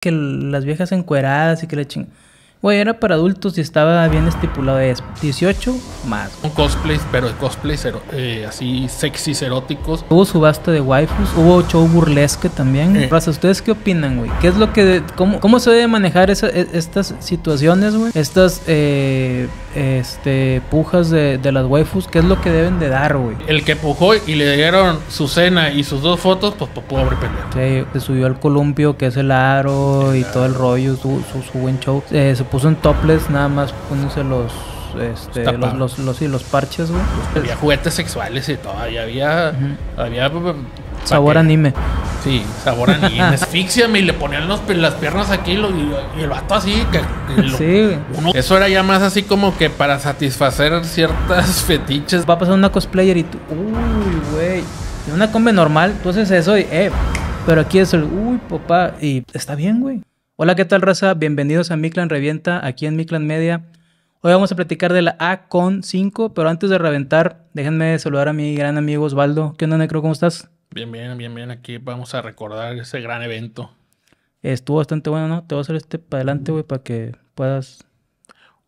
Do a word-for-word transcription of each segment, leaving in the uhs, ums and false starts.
que las viejas encueradas y que la ching... Güey, era para adultos y estaba bien estipulado de dieciocho más. Un cosplays, pero cosplays eh, así sexys, eróticos. Hubo subasta de waifus, hubo show burlesque también. Eh. Raza, ¿ustedes qué opinan, güey? ¿Qué es lo que... De, cómo, ¿Cómo se debe manejar esa, estas situaciones, güey? Estas eh, este, pujas de, de las waifus, ¿qué es lo que deben de dar, güey? El que pujó y le dieron su cena y sus dos fotos, pues pudo haber pendejo. Sí, se subió al columpio, que es el aro, el y aro. Todo el rollo, su, su, su buen show. Eh, se puso en topless, nada más poniéndose los este, los, los, los, y los parches, güey. Había juguetes sexuales y todo, y había, uh-huh. había sabor anime. Sí, sabor anime. Asfixiame y le ponían los, las piernas aquí lo, y, y el vato así. Que, lo, sí. Uno, eso era ya más así como que para satisfacer ciertas fetiches. Va a pasar una cosplayer y tú, uy, güey. En una combe normal, tú haces eso y, eh, pero aquí es el, uy, papá, y está bien, güey. Hola, ¿qué tal, raza? Bienvenidos a Mictlan Revienta, aquí en Mictlan Media. Hoy vamos a platicar de la A H Con cinco, pero antes de reventar, déjenme saludar a mi gran amigo Osvaldo. ¿Qué onda, Necro? ¿Cómo estás? Bien, bien, bien, bien. Aquí vamos a recordar ese gran evento. Estuvo bastante bueno, ¿no? Te voy a hacer este para adelante, güey, para que puedas...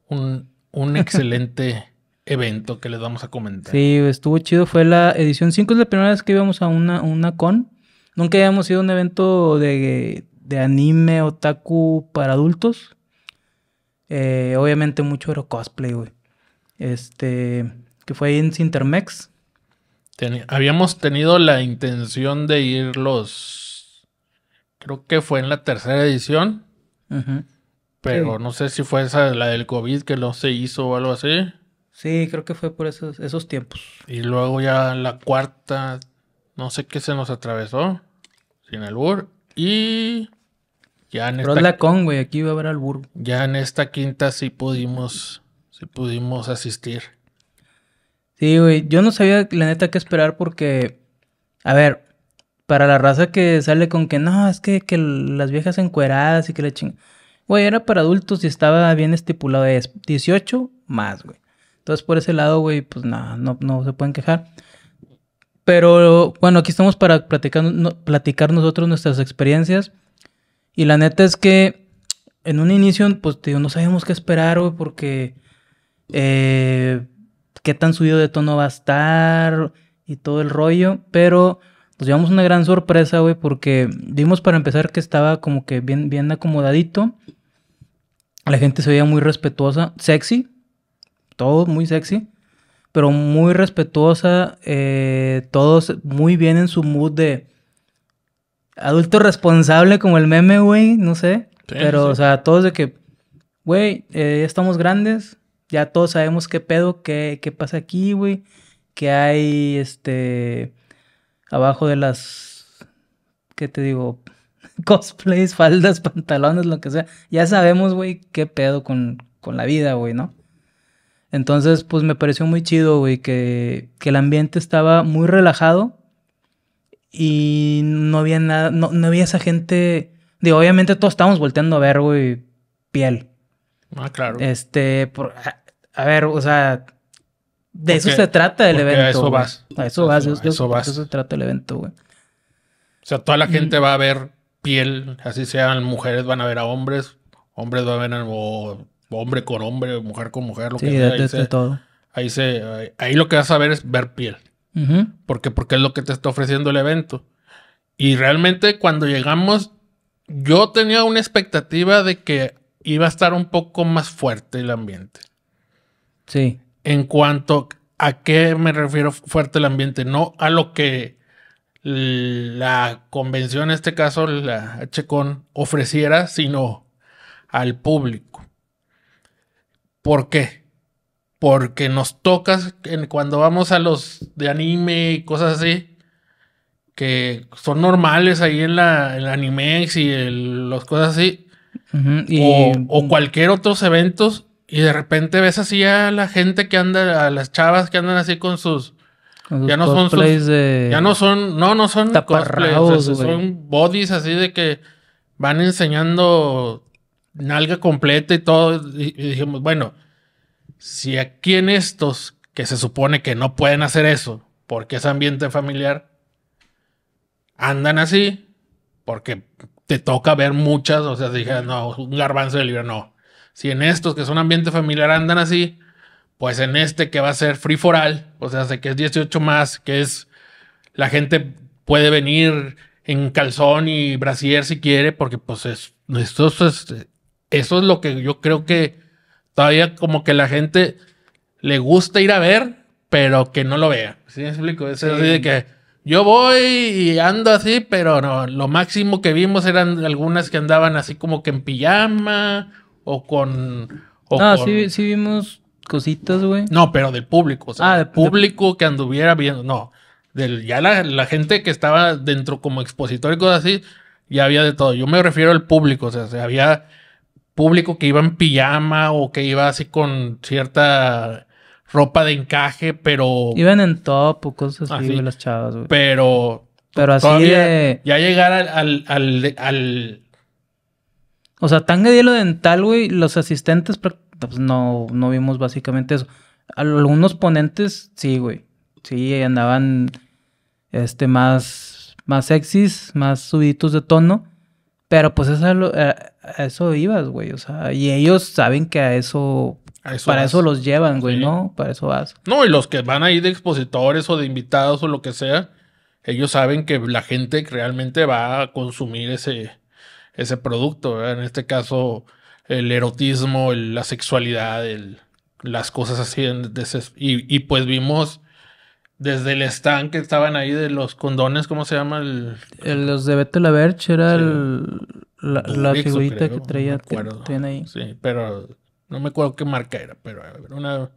Un, un excelente evento que les vamos a comentar. Sí, estuvo chido. Fue la edición cinco, es la primera vez que íbamos a una, una con. Nunca habíamos ido a un evento de... de anime, otaku para adultos. Eh, obviamente mucho era cosplay, güey. Este, que fue ahí en Cintermex. Ten- habíamos tenido la intención de ir los... Creo que fue en la tercera edición. Uh-huh. Pero sí. No sé si fue esa, la del COVID, que no se hizo o algo así. Sí, creo que fue por esos, esos tiempos. Y luego ya la cuarta... No sé qué se nos atravesó. Sin albur. Y ya en Pero esta... la con, güey, aquí va a haber albur. Ya en esta quinta sí pudimos, sí pudimos asistir. Sí, güey, yo no sabía la neta qué esperar porque... A ver, para la raza que sale con que no, es que, que las viejas encueradas y que la ching... Güey, era para adultos y estaba bien estipulado de dieciocho más, güey. Entonces por ese lado, güey, pues nada, no, no se pueden quejar. Pero bueno, aquí estamos para platicar, no, platicar nosotros nuestras experiencias. Y la neta es que en un inicio, pues tío, no sabíamos qué esperar, güey, porque eh, qué tan subido de tono va a estar y todo el rollo. Pero nos llevamos una gran sorpresa, güey, porque vimos para empezar que estaba como que bien, bien acomodadito. La gente se veía muy respetuosa, sexy, todo muy sexy. Pero muy respetuosa, eh, todos muy bien en su mood de adulto responsable, como el meme, güey, no sé. Sí, pero, sí. O sea, todos de que, güey, eh, ya estamos grandes, ya todos sabemos qué pedo, qué, qué pasa aquí, güey. Que hay, este, abajo de las, ¿qué te digo? Cosplays, faldas, pantalones, lo que sea. Ya sabemos, güey, qué pedo con, con la vida, güey, ¿no? Entonces, pues me pareció muy chido, güey, que, que el ambiente estaba muy relajado y no había nada, no, no había esa gente... Digo, obviamente todos estábamos volteando a ver, güey, piel. Ah, claro. Este, por, a ver, o sea, de eso se trata el evento. A eso vas. A eso vas, de eso se trata el evento, güey. O sea, toda la gente va a ver piel, así sean mujeres, van a ver a hombres, hombres van a ver a... O, hombre con hombre, mujer con mujer, lo sí, que sea. Ahí, se, todo. Ahí, se, ahí, ahí lo que vas a ver es ver piel. Uh-huh. Porque, porque es lo que te está ofreciendo el evento. Y realmente cuando llegamos, yo tenía una expectativa de que iba a estar un poco más fuerte el ambiente. Sí. En cuanto a qué me refiero fuerte el ambiente, no a lo que la convención, en este caso la H Con, ofreciera, sino al público. ¿Por qué? Porque nos tocas cuando vamos a los de anime y cosas así que son normales ahí en la en Animex y el, los cosas así. Uh-huh. Y... O, o cualquier otros eventos y de repente ves así a la gente que anda, a las chavas que andan así con sus... Con ya sus no son sus, de... Ya no son... No, no son cosplays. O sea, son bodies así de que van enseñando... Nalga completa y todo. Y dijimos, bueno, si aquí en estos que se supone que no pueden hacer eso porque es ambiente familiar, andan así porque te toca ver muchas, o sea, dije, no, un garbanzo de libro, no. Si en estos que son ambiente familiar andan así, pues en este que va a ser free for all, o sea, que es dieciocho más, que es la gente puede venir en calzón y brasier si quiere, porque pues es, esto es, eso es lo que yo creo que todavía como que la gente le gusta ir a ver, pero que no lo vea. ¿Sí me explico? Es sí. Así de que yo voy y ando así, pero no, lo máximo que vimos eran algunas que andaban así como que en pijama o con... O ah, con... Sí, sí vimos cositas, güey. No, pero del público, o sea, ah, del público de... que anduviera viendo, no. Del, ya la, la gente que estaba dentro como expositor y cosas así, ya había de todo. Yo me refiero al público, o sea, había público que iba en pijama o que iba así con cierta ropa de encaje, pero... Iban en top o cosas así, así las chavas, güey. Pero... Pero así de... Ya llegar al... al, al, al... O sea, tanga de hielo dental, güey, los asistentes... Pues no, no vimos básicamente eso. Algunos ponentes, sí, güey. Sí, andaban este, más, más sexys, más subiditos de tono. Pero pues eso, a eso ibas, güey. O sea, y ellos saben que a eso... Eso para vas. Eso los llevan, güey, sí. ¿No? Para eso vas. No, y los que van ahí de expositores o de invitados o lo que sea, ellos saben que la gente realmente va a consumir ese, ese producto, ¿verdad? En este caso, el erotismo, el, la sexualidad, el, las cosas así. En, de ses, y, y pues vimos desde el stand que estaban ahí de los condones, ¿cómo se llama? El, el, los de Beto Laverge, era sí, el, la, la Rixo, figurita creo, que traía, no traían ahí. Sí, pero... No me acuerdo qué marca era, pero era una,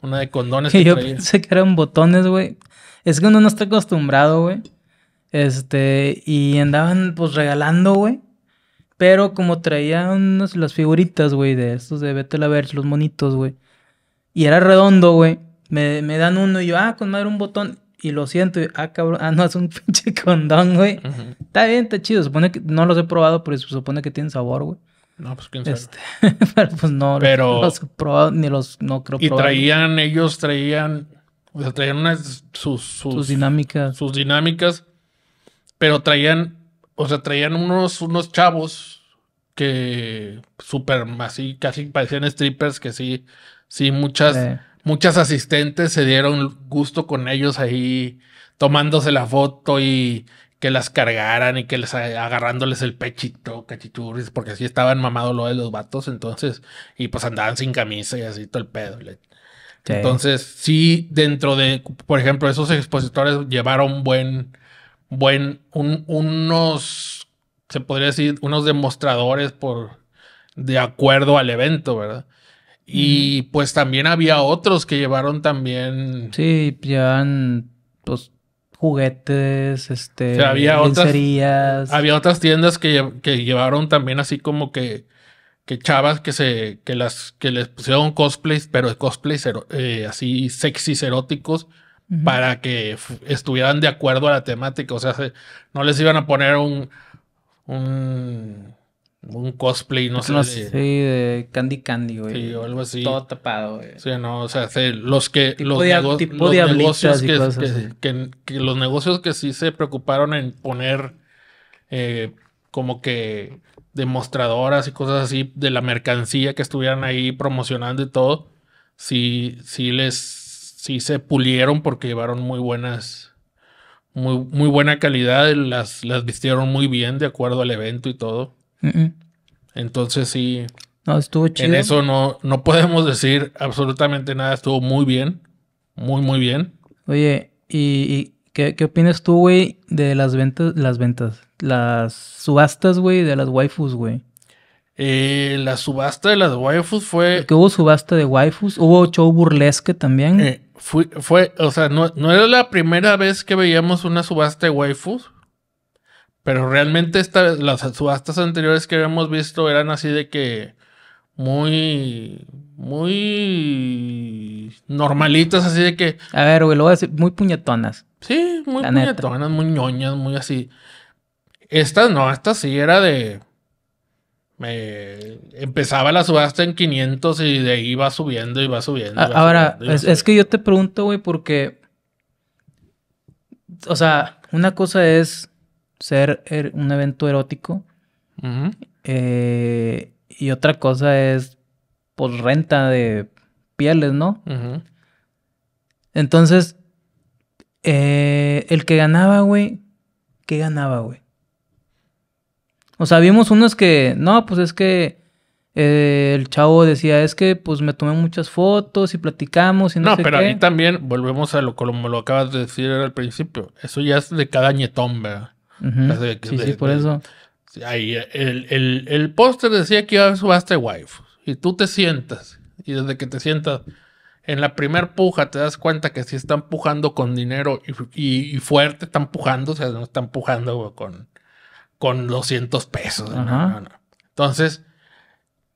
una de condones. Que yo traía. Pensé que eran botones, güey. Es que uno no está acostumbrado, güey. Este, y andaban, pues, regalando, güey. Pero como traían unas, las figuritas, güey, de estos de Beto Laverge, los monitos, güey. Y era redondo, güey. Me, me dan uno y yo, ah, con madre, un botón. Y lo siento, y, ah, cabrón, ah, no, es un pinche condón, güey. Uh-huh. Está bien, está chido. Supone que, no los he probado, pero se supone que tienen sabor, güey. No, pues quién sabe. Este, pero pues no, pero, los he probado, ni los no creo. Y probar, traían, güey. ellos traían, o sea, traían unas sus, sus, sus dinámicas. Sus dinámicas. Pero traían, o sea, traían unos, unos chavos que súper así, casi parecían strippers, que sí, sí, muchas, sí. muchas asistentes se dieron gusto con ellos ahí, tomándose la foto y que las cargaran y que les agarrándoles el pechito, cachichurris, porque así estaban mamados lo de los vatos, entonces, y pues andaban sin camisa y así todo el pedo. Okay. Entonces, sí, dentro de, por ejemplo, esos expositores llevaron buen, buen, un, unos, se podría decir, unos demostradores por, de acuerdo al evento, ¿verdad? Y mm. pues también había otros que llevaron también... Sí, llevaban, pues... juguetes, este, o sea, había lencerías. Otras, había otras tiendas que, que llevaron también así como que, que chavas que se, que las, que les pusieron cosplays, pero cosplays ero, eh, así sexys eróticos, uh-huh. para que estuvieran de acuerdo a la temática. O sea, se, no les iban a poner un, un, un cosplay, no, no sé. No sé, de, de Candy Candy, güey. Sí, o algo así. Todo tapado, güey. Sí, no, o sea, se, los que... Tipo los, de, nego tipo los negocios que, que, que, que los negocios que sí se preocuparon en poner eh, como que demostradoras y cosas así de la mercancía que estuvieran ahí promocionando y todo, sí, sí les... sí se pulieron porque llevaron muy buenas... muy, muy buena calidad, las, las vistieron muy bien de acuerdo al evento y todo. Uh-uh. Entonces sí. No, estuvo chido. En eso no, no podemos decir absolutamente nada. Estuvo muy bien. Muy, muy bien. Oye, ¿y, y qué, qué opinas tú, güey, de las ventas, las ventas, las subastas, güey, de las waifus, güey? Eh, la subasta de las waifus fue... Que hubo subasta de waifus. Hubo show burlesque también. Eh, fue, fue, o sea, no, no era la primera vez que veíamos una subasta de waifus. Pero realmente esta, las subastas anteriores que habíamos visto eran así de que muy, muy normalitas, así de que... A ver, güey, lo voy a decir, muy puñetonas. Sí, muy puñetonas, neta. Muy ñoñas, muy así. Estas no, esta sí era de... Eh, empezaba la subasta en quinientos y de ahí va subiendo y va subiendo. A, va ahora, subiendo, es, subiendo. Es que yo te pregunto, güey, porque... O sea, una cosa es... ser er un evento erótico Uh-huh. Eh, y otra cosa es, pues, renta de pieles, ¿no? Uh-huh. Entonces, eh, el que ganaba, güey, ¿qué ganaba, güey? O sea, vimos unos que, no, pues es que eh, el chavo decía, es que pues me tomé muchas fotos y platicamos y no, no sé qué. No, pero ahí también volvemos a lo como lo acabas de decir al principio. Eso ya es de cada ñetón, ¿verdad? Uh-huh. O sea, de, sí, de, sí, por de, eso. Ahí, el, el, el póster decía que iba a subasta de wife. Y tú te sientas. Y desde que te sientas en la primer puja te das cuenta que sí están pujando con dinero y, y, y fuerte están pujando. O sea, no están pujando, güey, con... con doscientos pesos. No, no, no. Entonces,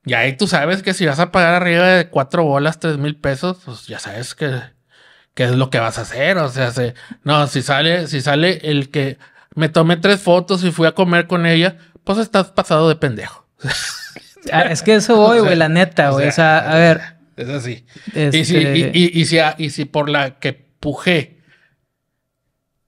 ya ahí tú sabes que si vas a pagar arriba de cuatro bolas, tres mil pesos, pues ya sabes que, que es lo que vas a hacer. O sea, se, no, si sale, si sale el que me tomé tres fotos y fui a comer con ella, pues estás pasado de pendejo. Ah, es que eso voy, güey, o sea, la neta, güey. O sea, o sea, a ver. Es así. Este... Y, si, y, y, y, si, y si por la que pujé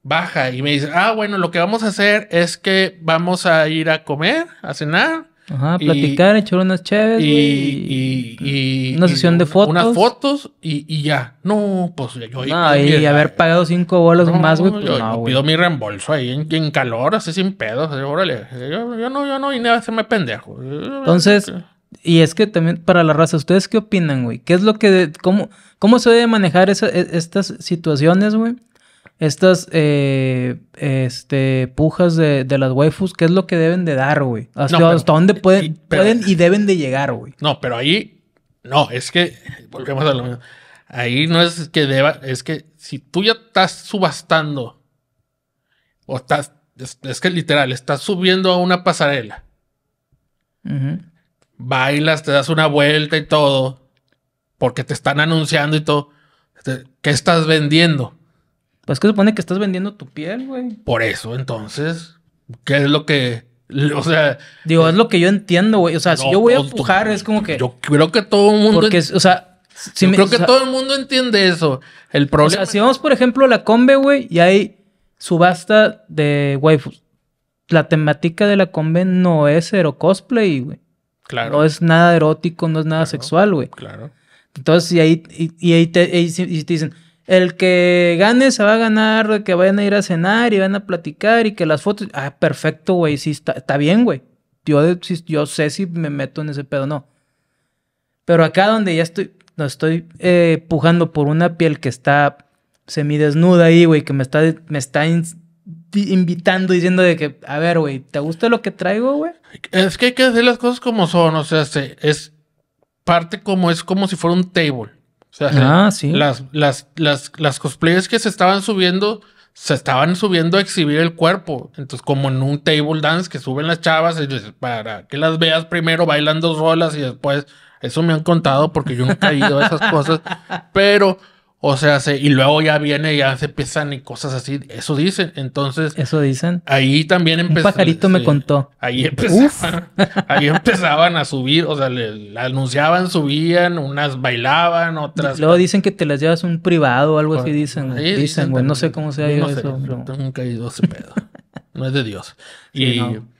baja y me dice, ah, bueno, lo que vamos a hacer es que vamos a ir a comer, a cenar. Ajá, a platicar, y, echar unas chéves. Y, y, y, y una sesión y de fotos. Unas fotos y, y ya. No, pues yo... No, y, y haber pagado cinco bolas no, más, güey. Pues, yo, no, yo pido mi reembolso ahí en, en calor, así sin pedos. Así, órale, yo, yo no, yo no, y nada, se me pendejo. Entonces, y es que también para la raza, ¿ustedes qué opinan, güey? ¿Qué es lo que... cómo, cómo se debe manejar esa, estas situaciones, güey? Estas eh, este, pujas de, de las waifus, ¿qué es lo que deben de dar, güey? ¿Hasta, no, hasta dónde pueden y, pero, pueden y deben de llegar, güey? No, pero ahí... No, es que... Volvemos a lo mismo. Ahí no es que deba... Es que si tú ya estás subastando... O estás... Es, es que literal, estás subiendo a una pasarela. Uh-huh. Bailas, te das una vuelta y todo. Porque te están anunciando y todo. ¿Qué estás vendiendo? Pues que supone que estás vendiendo tu piel, güey. Por eso, entonces, ¿qué es lo que...? O sea... Digo, es lo que yo entiendo, güey. O sea, no, si yo voy a pujar, es como que... Yo creo que todo el mundo... Porque, o sea... Si yo me, creo que o sea, todo el mundo entiende eso. El problema... O sea, si vamos, por ejemplo, a la Combe, güey, y hay subasta de waifus. La temática de la Combe no es ero cosplay, güey. Claro. No es nada erótico, no es nada claro, sexual, güey. Claro. Entonces, y ahí, y, y ahí te, y, y te dicen... El que gane se va a ganar, que vayan a ir a cenar y van a platicar y que las fotos... Ah, perfecto, güey. Sí, está, está bien, güey. Yo, yo sé si me meto en ese pedo o no. Pero acá donde ya estoy... No, estoy eh, pujando por una piel que está semidesnuda ahí, güey. Que me está, me está in, invitando, diciendo de que... A ver, güey, ¿te gusta lo que traigo, güey? Es que hay que hacer las cosas como son. O sea, se, es parte como... Es como si fuera un table. O sea, ah, sí. las, las, las, las cosplayers que se estaban subiendo, se estaban subiendo a exhibir el cuerpo. Entonces, como en un table dance que suben las chavas y para que las veas primero bailan dos rolas y después... Eso me han contado porque yo nunca he ido a esas cosas. Pero, o sea, se, y luego ya viene, ya se empiezan y cosas así. Eso dicen. Entonces... Eso dicen. Ahí también empezaron... Un pajarito sí, me contó. Ahí empezaban, ahí empezaban a subir. O sea, le, le anunciaban, subían. Unas bailaban, otras... Luego dicen que te las llevas un privado o algo bueno, así dicen. Ahí dicen, dicen bueno, no sé cómo se ha ido no eso. Sé, pero... Nunca he ido ese pedo. No es de Dios. Y... Sí, no.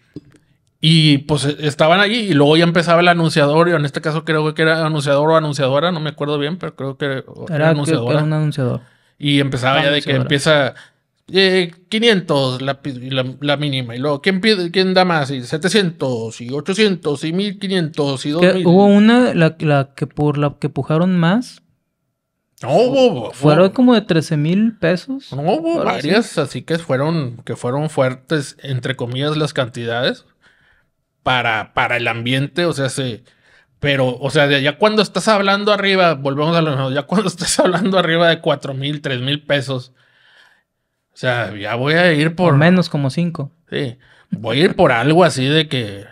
Y pues estaban allí y luego ya empezaba el anunciador. Y en este caso creo que era anunciador o anunciadora. No me acuerdo bien, pero creo que era, era anunciadora. Que era un anunciador. Y empezaba ya de que empieza eh, quinientos la, la, la mínima. Y luego, ¿quién, pide, ¿quién da más? Y setecientos, y ochocientos, y mil quinientos, y dos mil. Hubo una, la, la que por la que pujaron más. No, hubo, fueron como de trece mil pesos. No, hubo varias, sí. Así que fueron, que fueron fuertes, entre comillas, las cantidades. Para, para el ambiente, o sea, sí. Pero, o sea, ya cuando estás hablando arriba, volvemos a lo mismo, ya cuando estás hablando arriba de cuatro mil, tres mil pesos, o sea, ya voy a ir por... Menos como cinco. Sí, voy a ir por algo así de que...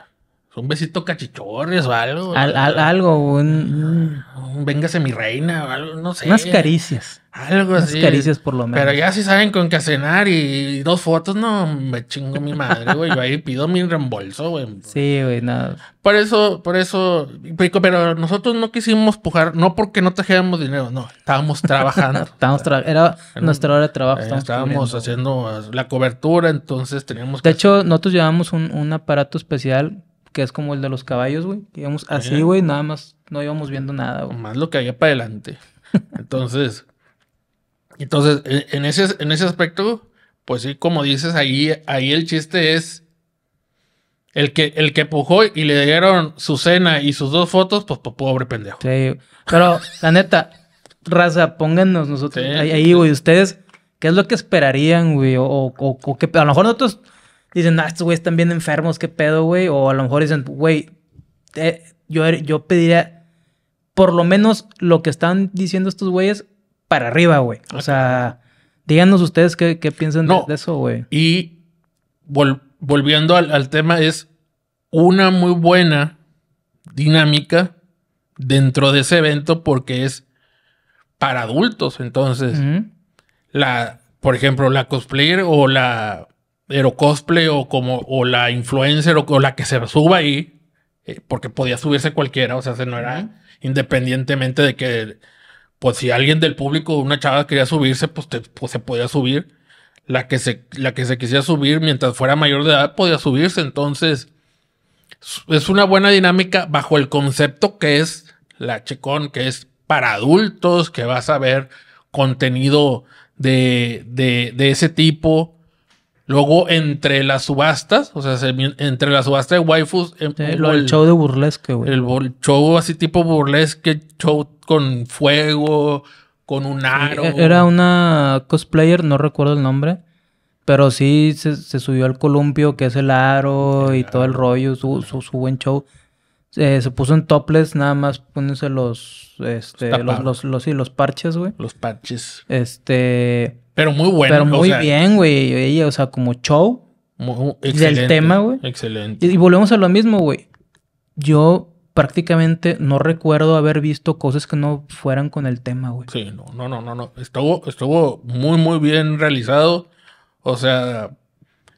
Un besito cachichorres o algo. Al, al, algo, un... un... Véngase mi reina o algo, no sé. Unas caricias. Algo Unas así. Unas caricias por lo menos. Pero ya si sí saben con qué cenar y dos fotos, no, me chingo mi madre, güey. Yo ahí pido mi reembolso, güey. Sí, güey, nada. Por eso, por eso, pero nosotros no quisimos pujar, no porque no trajéramos dinero, no. Estábamos trabajando. estábamos tra Era nuestra hora de trabajo. Eh, estábamos cubriendo. haciendo la cobertura, entonces teníamos... De que hecho, hacer... nosotros llevamos un, un aparato especial que es como el de los caballos, güey. Íbamos así, güey, nada más no íbamos viendo nada, güey. Más lo que había para adelante. Entonces, entonces en ese, en ese aspecto, pues sí, como dices, ahí, ahí el chiste es... El que, el que pujó y le dieron su cena y sus dos fotos, pues, pues pobre pendejo. Sí, pero la neta, raza, póngannos nosotros sí, ahí, güey. Sí. Ustedes, ¿qué es lo que esperarían, güey? O, o, o qué pedo. A lo mejor nosotros dicen, ah, estos güeyes están bien enfermos, qué pedo, güey. O a lo mejor dicen, güey, eh, yo, yo pediría por lo menos lo que están diciendo estos güeyes para arriba, güey. O okay. sea, díganos ustedes qué, qué piensan no. de, de eso, güey. Y vol volviendo al, al tema, es una muy buena dinámica dentro de ese evento porque es para adultos. Entonces, uh-huh. la, por ejemplo, la cosplayer o la hero cosplay o como o la influencer o, o la que se suba ahí, eh, porque podía subirse cualquiera, o sea, se no era uh-huh. independientemente de que, pues si alguien del público, una chava quería subirse, pues, te, pues se podía subir. La que, se, la que se quisiera subir mientras fuera mayor de edad podía subirse. Entonces, es una buena dinámica bajo el concepto que es la H-Con, que es para adultos, que vas a ver contenido de, de, de ese tipo. Luego, entre las subastas, o sea, se, entre las subastas de waifus... Sí, el, el show de burlesque, güey. El, el show así tipo burlesque, show con fuego... Con un aro. Era una cosplayer, no recuerdo el nombre. Pero sí se, se subió al columpio, que es el aro y todo el rollo. Su, su, su buen show. Eh, se puso en topless, nada más poniéndose los, este, los, los, los, sí, los parches, güey. Los parches. Este... Pero muy bueno. Pero muy o sea, bien, güey. Ella, o sea, como show. Muy, excelente. Del tema, güey. Excelente. Y, y volvemos a lo mismo, güey. Yo... prácticamente no recuerdo haber visto cosas que no fueran con el tema, güey. Sí, no, no, no, no, no. Estuvo, estuvo muy, muy bien realizado. O sea,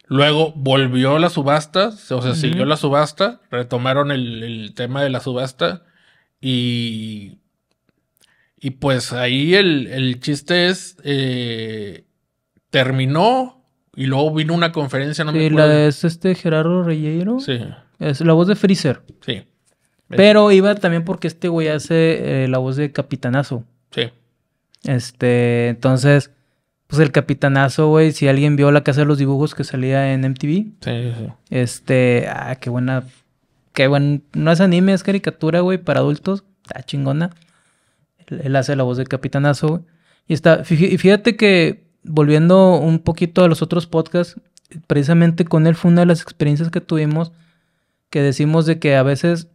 luego volvió la subasta. O sea, uh-huh. siguió la subasta. Retomaron el, el tema de la subasta. Y... Y pues ahí el, el chiste es... Eh, terminó y luego vino una conferencia, no sí, me acuerdo. ¿Y la es este Gerardo Reyero? Sí. Es la voz de Freezer. Sí. Pero iba también porque este güey hace eh, la voz de Capitanazo. Sí. Este, entonces, pues el Capitanazo, güey, si alguien vio la casa de los dibujos que salía en M T V. Sí, sí. Este, ah, qué buena, qué buen, no es anime, es caricatura, güey, para adultos. Está chingona. Él, él hace la voz de Capitanazo, güey. Y está, fíjate que, volviendo un poquito a los otros podcasts, precisamente con él fue una de las experiencias que tuvimos que decimos de que a veces...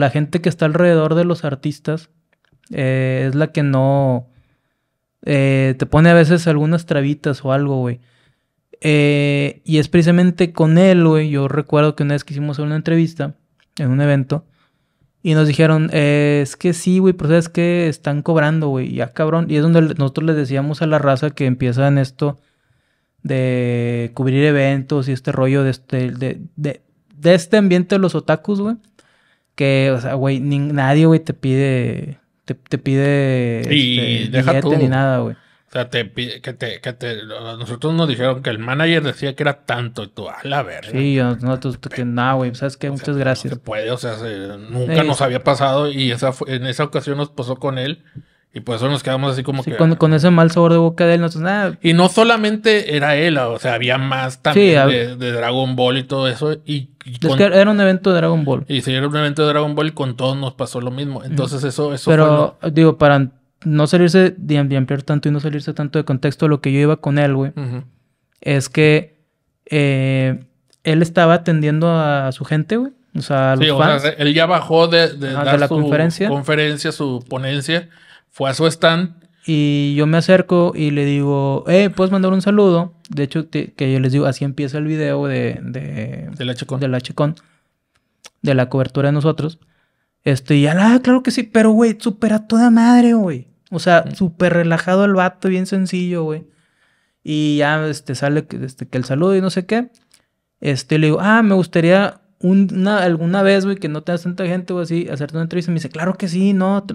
la gente que está alrededor de los artistas eh, es la que no... Eh, te pone a veces algunas trabitas o algo, güey. Eh, y es precisamente con él, güey. Yo recuerdo que una vez que hicimos una entrevista en un evento y nos dijeron, eh, es que sí, güey, pero es que están cobrando, güey. Ya, cabrón. Y es donde nosotros les decíamos a la raza que empieza en esto de cubrir eventos y este rollo de este, de, de, de este ambiente de los otakus, güey. Que, o sea, güey, nadie, güey, te pide... Te, te pide... Y este, deja tú. Ni nada, güey. O sea, te pide... Que te, que te... Nosotros nos dijeron que el manager decía que era tanto. Y tú, a la verga. Sí, nosotros... Que nada, güey. ¿Sabes qué? Muchas gracias. No se puede, o sea, se, nunca sí, nos había pasado. Y esa fue, en esa ocasión nos pasó con él. Y por eso nos quedamos así como sí, que... Con, con ese mal sabor de boca de él, nosotros nada. Y no solamente era él, o sea, había más también sí, a... de, de Dragon Ball y todo eso. Y, y es con... que era un evento de Dragon Ball. Y sí, era un evento de Dragon Ball y con todos nos pasó lo mismo. Entonces mm. eso, eso Pero, fue... Pero, lo... digo, para no salirse de ampliar tanto y no salirse tanto de contexto, lo que yo iba con él, güey, uh-huh. es que eh, él estaba atendiendo a su gente, güey. O sea, a los sí, fans. O sea, él ya bajó de, de, ah, dar de la su conferencia. conferencia, su ponencia... Fue a su stand. Y yo me acerco y le digo, eh, ¿puedes mandar un saludo? De hecho, te, que yo les digo, así empieza el video de... de del H-Con. Del H-Con. De la cobertura de nosotros. Este, y ah, claro que sí. Pero, güey, súper a toda madre, güey. O sea, mm. súper relajado el vato, bien sencillo, güey. Y ya este, sale este, que el saludo y no sé qué. Este, le digo, ah, me gustaría una, alguna vez, güey, que no tengas tanta gente, güey, así, hacerte una entrevista. Me dice, claro que sí, no...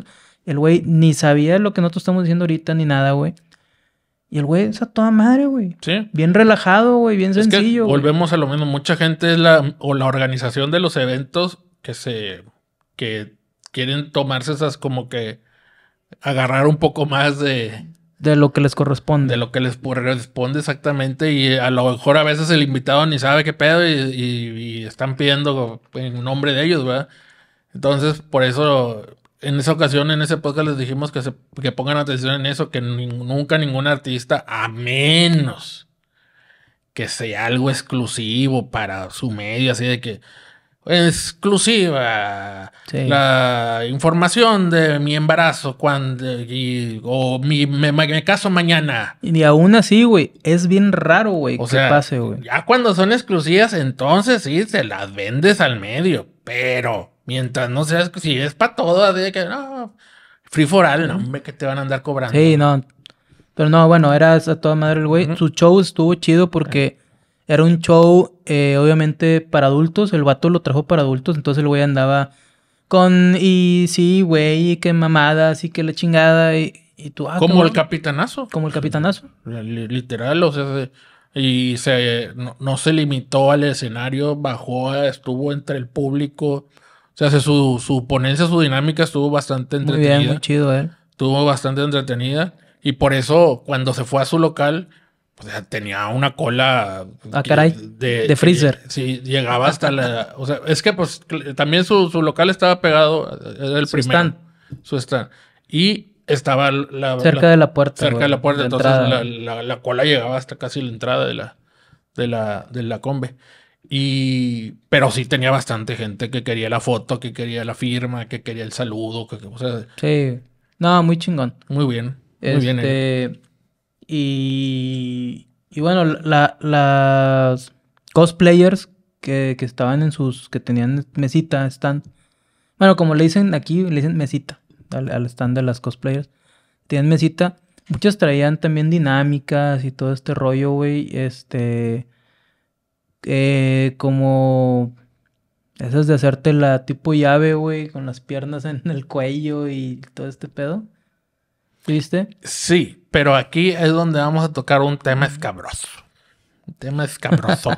El güey ni sabía lo que nosotros estamos diciendo ahorita ni nada, güey. Y el güey es a toda madre, güey. Sí. Bien relajado, güey. Bien sencillo. Es que volvemos a lo mismo. Mucha gente es la... O la organización de los eventos que se... Que quieren tomarse esas como que... Agarrar un poco más de... De lo que les corresponde. De lo que les corresponde exactamente. Y a lo mejor a veces el invitado ni sabe qué pedo. Y, y, y están pidiendo en nombre de ellos, ¿verdad? Entonces, por eso... En esa ocasión, en ese podcast, les dijimos que, se, que pongan atención en eso. Que ni, nunca ningún artista, a menos que sea algo exclusivo para su medio. Así de que, exclusiva, sí, la información de mi embarazo cuando y, o mi me, me caso mañana. Y aún así, güey, es bien raro, güey, que sea, pase, güey. Ya cuando son exclusivas, entonces sí, se las vendes al medio, pero... Mientras no seas... Si es para todo, de que no... Free for all, no, hombre, que te van a andar cobrando. Sí, no. Pero no, bueno, era a toda madre el güey. Uh-huh. Su show estuvo chido porque... Uh-huh. Era un show, eh, obviamente, para adultos. El vato lo trajo para adultos. Entonces el güey andaba con... Y sí, güey, y qué mamadas, y qué la chingada, y, y tú... Ah, como el capitanazo. Como el capitanazo. Literal, o sea... Y se, no, no se limitó al escenario. Bajó, estuvo entre el público... O sea, su, su ponencia, su dinámica estuvo bastante entretenida. Muy bien, muy chido, ¿eh? Estuvo bastante entretenida. Y por eso, cuando se fue a su local, pues, tenía una cola... Ah, que, caray, de, de Freezer. Que, sí, llegaba hasta la... O sea, es que pues también su, su local estaba pegado... Era el su primero. Stand. Su stand. Y estaba... La, cerca la, de la puerta. Cerca, güey, de la puerta. De entonces, la, la, la cola llegaba hasta casi la entrada de la, de la, de la combe. Y pero sí tenía bastante gente que quería la foto, que quería la firma, que quería el saludo, que, o sea, sí, no, muy chingón, muy bien, muy este, bien, eh. y y bueno, la, las cosplayers que, que estaban en sus, que tenían mesita, stand, bueno, como le dicen aquí, le dicen mesita al, al stand de las cosplayers, tenían mesita, muchas traían también dinámicas y todo este rollo, güey, este Eh, como esas de hacerte la tipo llave, güey, con las piernas en el cuello y todo este pedo. ¿Viste? Sí, pero aquí es donde vamos a tocar un tema escabroso. Un tema escabroso.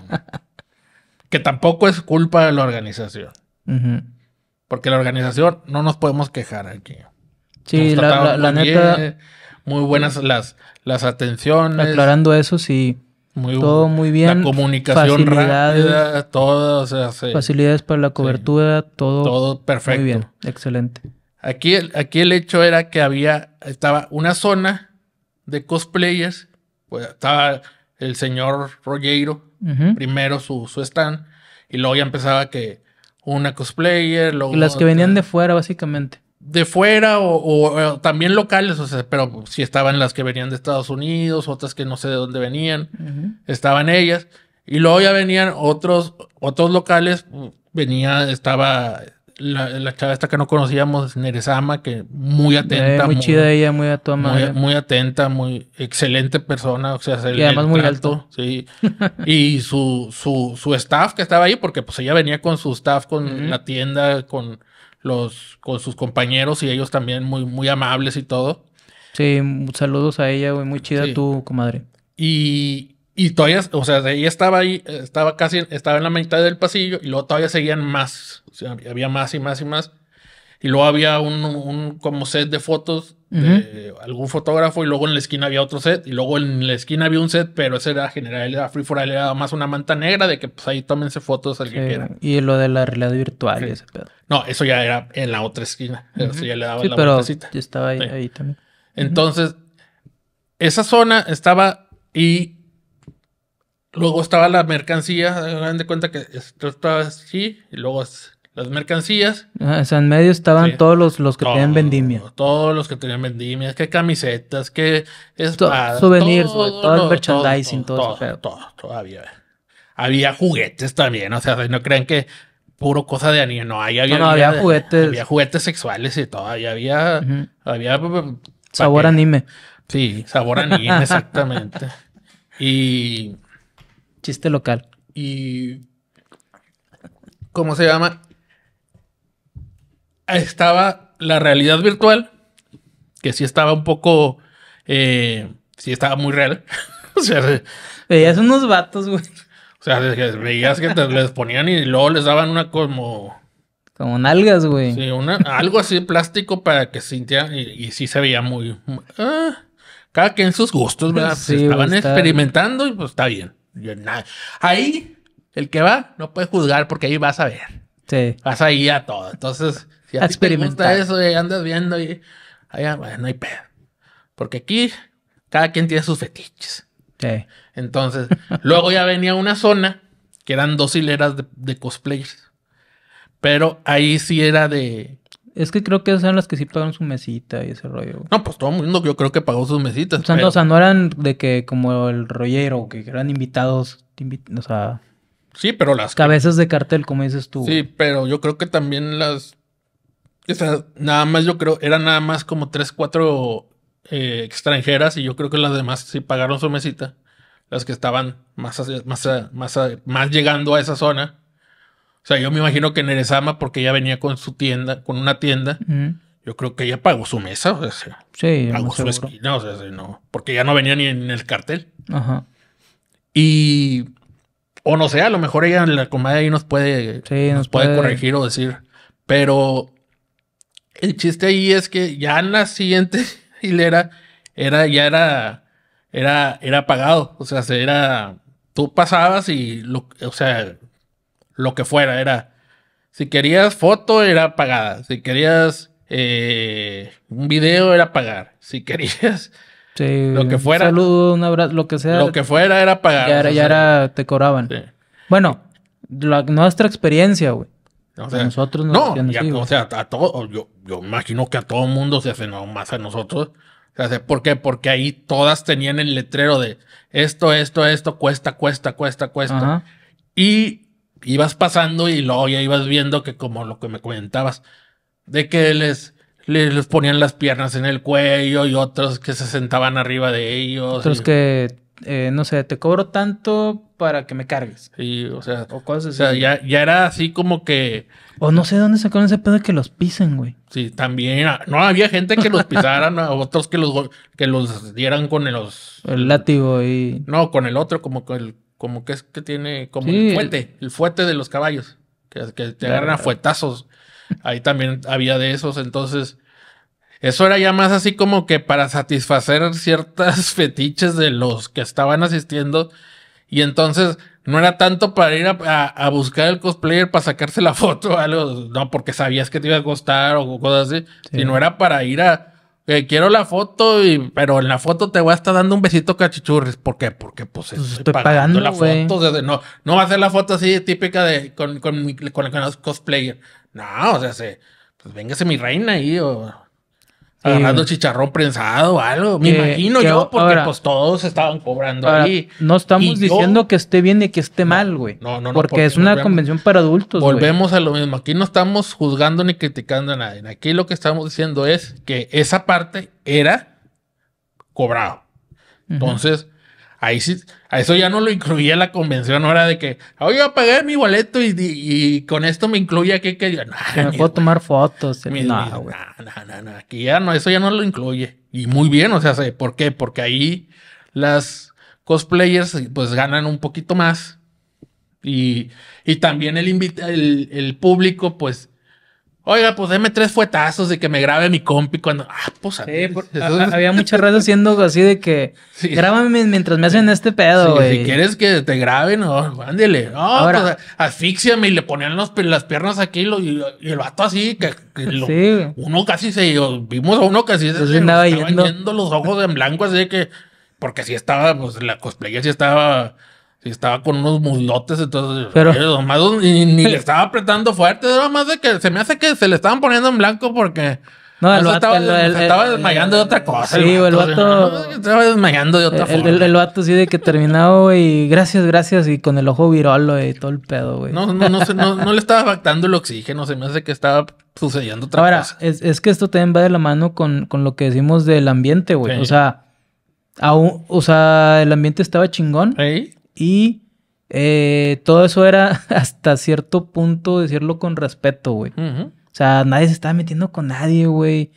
Que tampoco es culpa de la organización. Uh-huh. Porque la organización no nos podemos quejar aquí. Sí, nos la, la, la muy neta... Bien, muy buenas las, las atenciones. Aclarando eso, sí... Muy, todo muy bien. La comunicación rápida, todo, o sea, sí. Facilidades para la cobertura, sí. todo, todo perfecto. Muy bien, excelente. Aquí, aquí el hecho era que había, estaba una zona de cosplayers, pues estaba el señor Reyero, uh-huh, primero su, su stand, y luego ya empezaba que una cosplayer, luego... Y las que otra, venían de fuera, básicamente. De fuera o, o, o también locales, o sea, pero sí estaban las que venían de Estados Unidos, otras que no sé de dónde venían, uh-huh, estaban ellas, y luego ya venían otros, otros locales, venía, estaba la, la chava esta que no conocíamos, Nerezama, que muy atenta, eh, muy, muy chida ella, muy a toda madre, muy, muy atenta, muy excelente persona, o sea, el, y además el muy trato, alto, sí, y su, su, su staff que estaba ahí, porque pues ella venía con su staff, con uh-huh, la tienda, con Los, con sus compañeros y ellos también muy, muy amables y todo. Sí, saludos a ella, güey. Muy chida, sí, tu comadre. Y, y todavía, o sea, ella estaba ahí, estaba casi, estaba en la mitad del pasillo y luego todavía seguían más. O sea, había más y más y más. Y luego había un, un como set de fotos de uh-huh, algún fotógrafo y luego en la esquina había otro set. Y luego en la esquina había un set, pero ese era general, era free for all, era más una manta negra de que pues ahí tómense fotos al que sí, quiera. Y lo de la realidad virtual, sí, y ese pedo. No, eso ya era en la otra esquina. Uh-huh. Eso ya le daba sí, la vueltecita. Yo estaba ahí, sí, ahí también. Entonces, uh-huh, esa zona estaba y luego estaba la mercancía. Hagan de cuenta que esto estaba así y luego las mercancías. Ajá, o sea, en medio estaban sí, todos los, los que todo, tenían vendimia. Todos los que tenían vendimia. Que camisetas, que espadas. To souvenirs, todo, todo, todo el todo, merchandising, todo todo, todo, todo, todo, todavía. Había juguetes también. O sea, no crean que puro cosa de anime. No, ahí había, no, no, había, había juguetes. Había juguetes sexuales y todo. Ahí había... Uh-huh. Había... Sabor papel, anime. Sí, sabor anime, exactamente. Y... Chiste local. Y... ¿Cómo se llama? Estaba la realidad virtual, que sí estaba un poco eh, sí estaba muy real. O sea, veías unos vatos, güey. O sea, veías que te, les ponían y luego les daban una como... Como nalgas, güey. Sí, una, algo así de plástico para que sintiera... Y, y sí se veía muy... muy ah, cada quien sus gustos, ¿verdad? Sí, se estaban está... experimentando y pues está bien. Yo, nada. Ahí, el que va, no puede juzgar porque ahí vas a ver. Sí. Vas ahí a todo. Entonces, si a ti te gusta eso y andas viendo y... Allá, bueno, no hay pedo. Porque aquí, cada quien tiene sus fetiches. Sí. Entonces, luego ya venía una zona que eran dos hileras de, de cosplayers. Pero ahí sí era de... Es que creo que esas eran las que sí pagaron su mesita y ese rollo. No, pues todo el mundo yo creo que pagó sus mesitas. O sea, pero... no, o sea, no eran de que como el rollero, que eran invitados, invit... o sea... Sí, pero las... Cabezas de cartel, como dices tú. Sí, pero yo creo que también las... O sea, nada más yo creo... Eran nada más como tres, cuatro eh, extranjeras y yo creo que las demás sí pagaron su mesita. Las que estaban más, hacia, más, a, más, a, más llegando a esa zona... O sea, yo me imagino que en Neresama, porque ella venía con su tienda, con una tienda, uh-huh. yo creo que ella pagó su mesa, o sea, sí, pagó su esquina, o sea, no, porque ya no venía ni en el cartel. Ajá. Y, o no sé, a lo mejor ella, la comadre ahí nos puede, sí, nos puede, puede corregir o decir, pero el chiste ahí es que ya en la siguiente hilera era, ya era, era, era pagado, o sea, era, tú pasabas y, lo, o sea... Lo que fuera, era... Si querías foto, era pagada. Si querías eh, un video, era pagar. Si querías... Sí, lo que fuera... Un saludo, un abrazo, lo que sea. Lo que fuera era pagar. Ya era... O sea, ya era te cobraban. Sí. Bueno, la, nuestra experiencia, güey. O sea, nosotros no... No, ya, o sea, a todo... Yo, yo imagino que a todo mundo se hace nomás a nosotros. O sea, ¿por qué? Porque ahí todas tenían el letrero de... Esto, esto, esto, cuesta, cuesta, cuesta, cuesta. Ajá. Y... Ibas pasando y luego ya ibas viendo que como lo que me comentabas, de que les, les, les ponían las piernas en el cuello y otros que se sentaban arriba de ellos. Otros y... que, eh, no sé, te cobro tanto para que me cargues. Sí, o sea, o cosas así. O sea, ya, ya era así como que... O no sé dónde sacaron ese pedo de que los pisen, güey. Sí, también. No, había gente que los pisaran, otros que los, que los dieran con los... El látigo y... No, con el otro, como con el... Como que es que tiene... Como sí, el fuete. El... el fuete de los caballos. Que, que te agarran a fuetazos. Ahí también había de esos. Entonces... Eso era ya más así como que para satisfacer ciertas fetiches de los que estaban asistiendo. Y entonces... No era tanto para ir a, a, a buscar el cosplayer para sacarse la foto o algo. No, porque sabías que te iba a costar o cosas así. Sí. Sino era para ir a... Eh, quiero la foto, y pero en la foto te voy a estar dando un besito cachichurris. ¿Por qué? Porque pues, pues estoy pagando, pagando la foto. O sea, no, no va a ser la foto así típica de con, con, con, con los cosplayers. No, o sea, se, pues véngase mi reina ahí o sí, agarrando chicharrón prensado o algo. Me que, imagino que, yo, porque ahora, pues todos estaban cobrando ahora, ahí. No estamos y diciendo yo, que esté bien y que esté no, mal, güey. No, no, no. Porque, porque es una volvemos, convención para adultos, Volvemos wey. a lo mismo. Aquí no estamos juzgando ni criticando a nadie. Aquí lo que estamos diciendo es que esa parte era cobrado. Entonces, uh-huh. ahí sí, a eso ya no lo incluía la convención. No era de que, oye, oh, pagué mi boleto y, y, y con esto me incluye aquí que yo. Nah, me puedo wey. tomar fotos. No, nah, güey. Nah, nah, nah. Aquí ya no, eso ya no lo incluye. Y muy bien, o sea, ¿por qué? Porque ahí las cosplayers pues ganan un poquito más. Y, y también el, invita el, el público pues, oiga, pues deme tres fuetazos de que me grabe mi compi cuando... Ah, pues... A sí, ver, por... es... Había muchas redes haciendo así de que... Sí. Grábame mientras me hacen este pedo, güey. Sí, si quieres que te graben, oh, ándele. No, ahora... pues, asfíxiame y le ponían los, las piernas aquí lo, y, y el vato así. que, que lo, sí. Uno casi se... Vimos a uno casi se... se andaba estaban yendo. yendo los ojos en blanco así de que... Porque sí estaba... Pues la cosplayer sí estaba... Estaba con unos muslotes, entonces... Pero... Nomás ni, ni le estaba apretando fuerte. Era más de que se me hace que se le estaban poniendo en blanco porque... No, el vato... Estaba, el, el, se estaba desmayando el, de otra cosa. Sí, el vato... Se estaba desmayando de otra el, forma. El, el vato sí de que terminaba, güey. Gracias, gracias. Y con el ojo virolo y todo el pedo, güey. No, no, no, no, no le estaba faltando el oxígeno. Se me hace que estaba sucediendo otra Ahora, cosa. Ahora, es, es que esto también va de la mano con, con lo que decimos del ambiente, güey. Sí. O sea... Aún, o sea, el ambiente estaba chingón. Sí. Y eh, todo eso era hasta cierto punto decirlo con respeto, güey. Uh-huh. O sea, nadie se estaba metiendo con nadie, güey.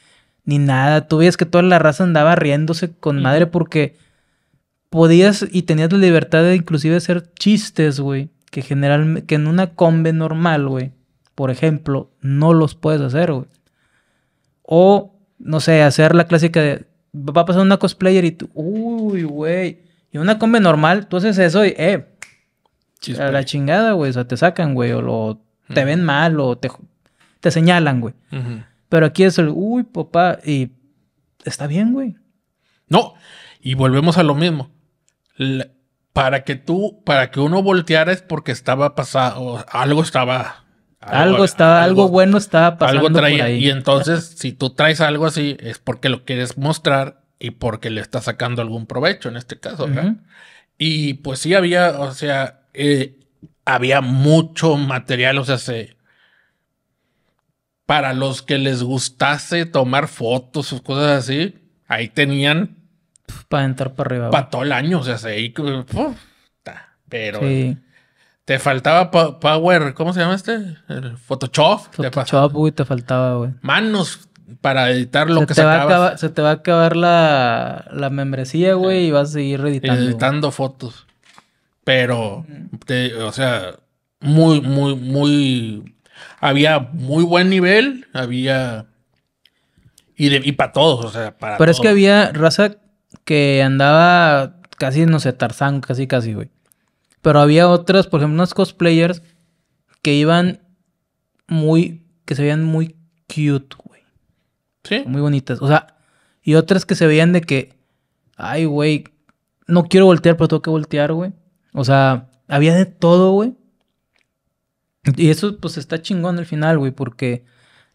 Ni nada. Tú veías que toda la raza andaba riéndose con uh-huh. madre porque podías y tenías la libertad de inclusive hacer chistes, güey, que generalmente, que en una combe normal, güey, por ejemplo, no los puedes hacer, güey. O, no sé, hacer la clásica de, va a pasar una cosplayer y tú, uy, güey. Y en una combe normal, tú haces eso y, eh, Chispa. A la chingada, güey, o sea, te sacan, güey, o lo, mm. te ven mal, o te, te señalan, güey. Uh-huh. Pero aquí es el, uy, papá, y está bien, güey. No, y volvemos a lo mismo. La, para que tú, para que uno volteara es porque estaba pasado, algo estaba... Algo, algo estaba, algo, algo bueno estaba pasando algo traía, por ahí. Y entonces, si tú traes algo así, es porque lo quieres mostrar y porque le estás sacando algún provecho en este caso, ¿verdad? Uh-huh. Y pues sí había, o sea, eh, había mucho material, o sea, se... para los que les gustase tomar fotos, sus cosas así, ahí tenían... Para entrar para arriba. Para todo el año, o sea, se ahí... Uf, ta, pero... Sí. Te faltaba po Power... ¿Cómo se llama este? El Photoshop. Photoshop, güey, te faltaba, güey. Manos para editar lo que sacabas. Se te va a acabar la, la membresía, güey, sí. Y vas a seguir editando. Editando wey. Fotos. Pero, te, o sea, muy, muy, muy... Había muy buen nivel, había... Y, de, y para todos, o sea, para Pero todos. Es que había raza que andaba casi, no sé, Tarzán, casi, casi, güey. Pero había otras, por ejemplo, unos cosplayers que iban muy... Que se veían muy cute, güey. Sí. Muy bonitas. O sea, y otras que se veían de que... Ay, güey, no quiero voltear, pero tengo que voltear, güey. O sea, había de todo, güey. Y eso, pues, está chingón al final, güey. Porque,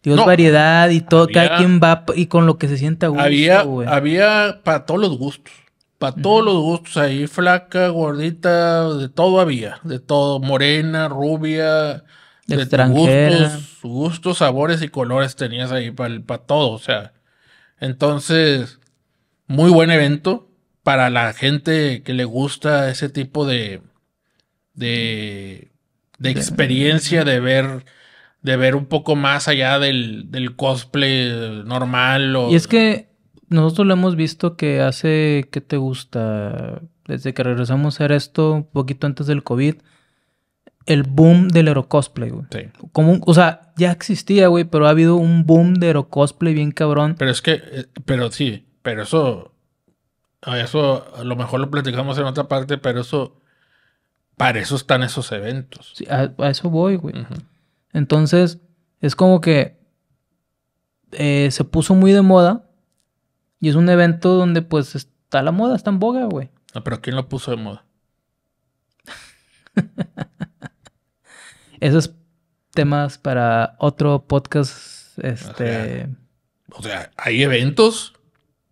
Dios, no, variedad y todo. Había, cada quien va y con lo que se sienta gusto, había, güey. Había para todos los gustos. Para todos los gustos ahí, flaca, gordita, de todo había. De todo, morena, rubia, de extranjera. Gustos, gustos, sabores y colores tenías ahí para pa todo, o sea. Entonces, muy buen evento para la gente que le gusta ese tipo de... De, de experiencia, de ver... De ver un poco más allá del, del cosplay normal. O... Y es que... Nosotros lo hemos visto que hace... ¿Qué te gusta? Desde que regresamos a hacer esto, un poquito antes del COVID, el boom del aerocosplay, güey. Sí. Como un, o sea, ya existía, güey, pero ha habido un boom de aerocosplay bien cabrón. Pero es que... Pero sí, pero eso... Eso a lo mejor lo platicamos en otra parte, pero eso... Para eso están esos eventos. Sí, a, a eso voy, güey. Uh-huh. Entonces, es como que... Eh, se puso muy de moda... Y es un evento donde, pues, está la moda, está en boga, güey. No, pero ¿quién lo puso de moda? Esos temas para otro podcast, este... O sea, o sea hay eventos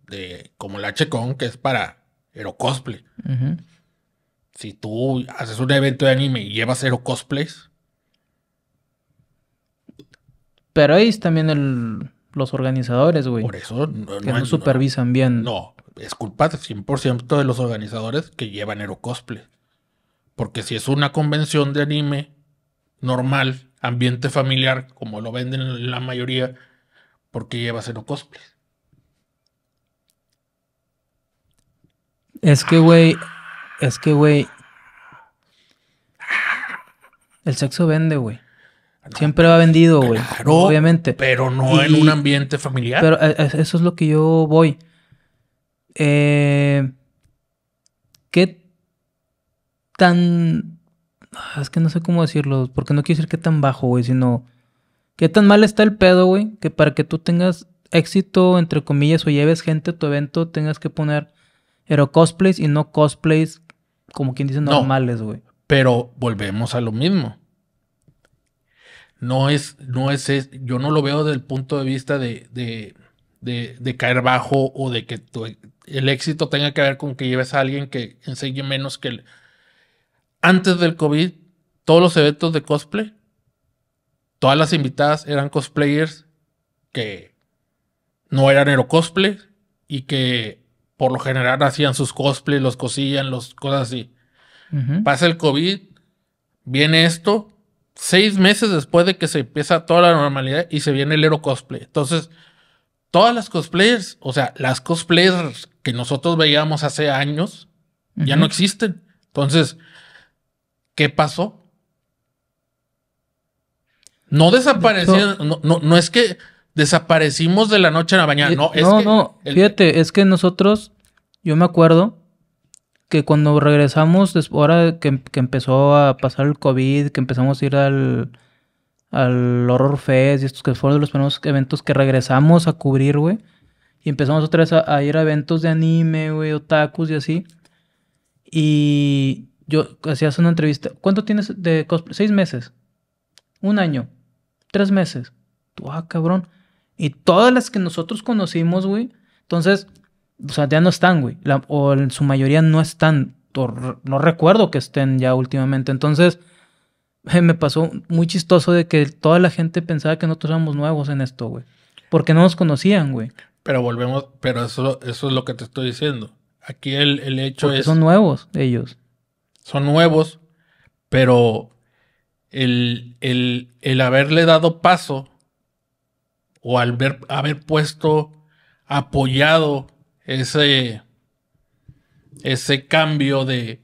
de, como el H Con que es para aerocosplay. Uh-huh. Si tú haces un evento de anime y llevas aerocosplays... Pero ahí es también el... Los organizadores, güey. Por eso... No, que no, no supervisan no, bien. No, es culpa cien por ciento de los organizadores que llevan aerocosplay. Porque si es una convención de anime normal, ambiente familiar, como lo venden la mayoría, ¿por qué llevas aerocosplay? Es que, güey... Es que, güey... El sexo vende, güey. Siempre va vendido, güey. Claro, obviamente. Pero no y, en un ambiente familiar. Pero eso es lo que yo voy. Eh, ¿Qué tan... Es que no sé cómo decirlo. Porque no quiero decir qué tan bajo, güey. Sino... ¿Qué tan mal está el pedo, güey? Que para que tú tengas éxito, entre comillas, o lleves gente a tu evento, tengas que poner aerocosplays y no cosplays, como quien dice, normales, güey. No, pero volvemos a lo mismo. No es, no es, es, yo no lo veo desde el punto de vista de, de, de, de caer bajo o de que tu, el éxito tenga que ver con que lleves a alguien que enseñe menos que... El... Antes del COVID, todos los eventos de cosplay, todas las invitadas eran cosplayers que no eran aerocosplay y que por lo general hacían sus cosplays, los cosían, los, cosas así. Uh-huh. Pasa el COVID, viene esto... Seis meses después de que se empieza toda la normalidad y se viene el aerocosplay. Entonces, todas las cosplayers, o sea, las cosplayers que nosotros veíamos hace años, Uh-huh. Ya no existen. Entonces, ¿qué pasó? No desaparecieron. No, no, no es que desaparecimos de la noche a la mañana. No, es no, que no. El... Fíjate, es que nosotros, yo me acuerdo que cuando regresamos, ahora que, que empezó a pasar el COVID, que empezamos a ir al, al Horror Fest y estos que fueron de los primeros eventos que regresamos a cubrir, güey. Y empezamos otra vez a, a ir a eventos de anime, güey, otakus y así. Y yo hacías una entrevista. ¿Cuánto tienes de cosplay? Seis meses. Un año. Tres meses. Tú, ah, cabrón. Y todas las que nosotros conocimos, güey. Entonces, o sea, ya no están, güey. La, o en su mayoría no están. Or, no recuerdo que estén ya últimamente. Entonces, me pasó muy chistoso de que toda la gente pensaba que nosotros éramos nuevos en esto, güey. Porque no nos conocían, güey. Pero volvemos, pero eso, eso es lo que te estoy diciendo. Aquí el, el hecho porque es... son nuevos ellos. Son nuevos, pero el, el, el haberle dado paso o al ver, haber puesto, apoyado ese, ese cambio de...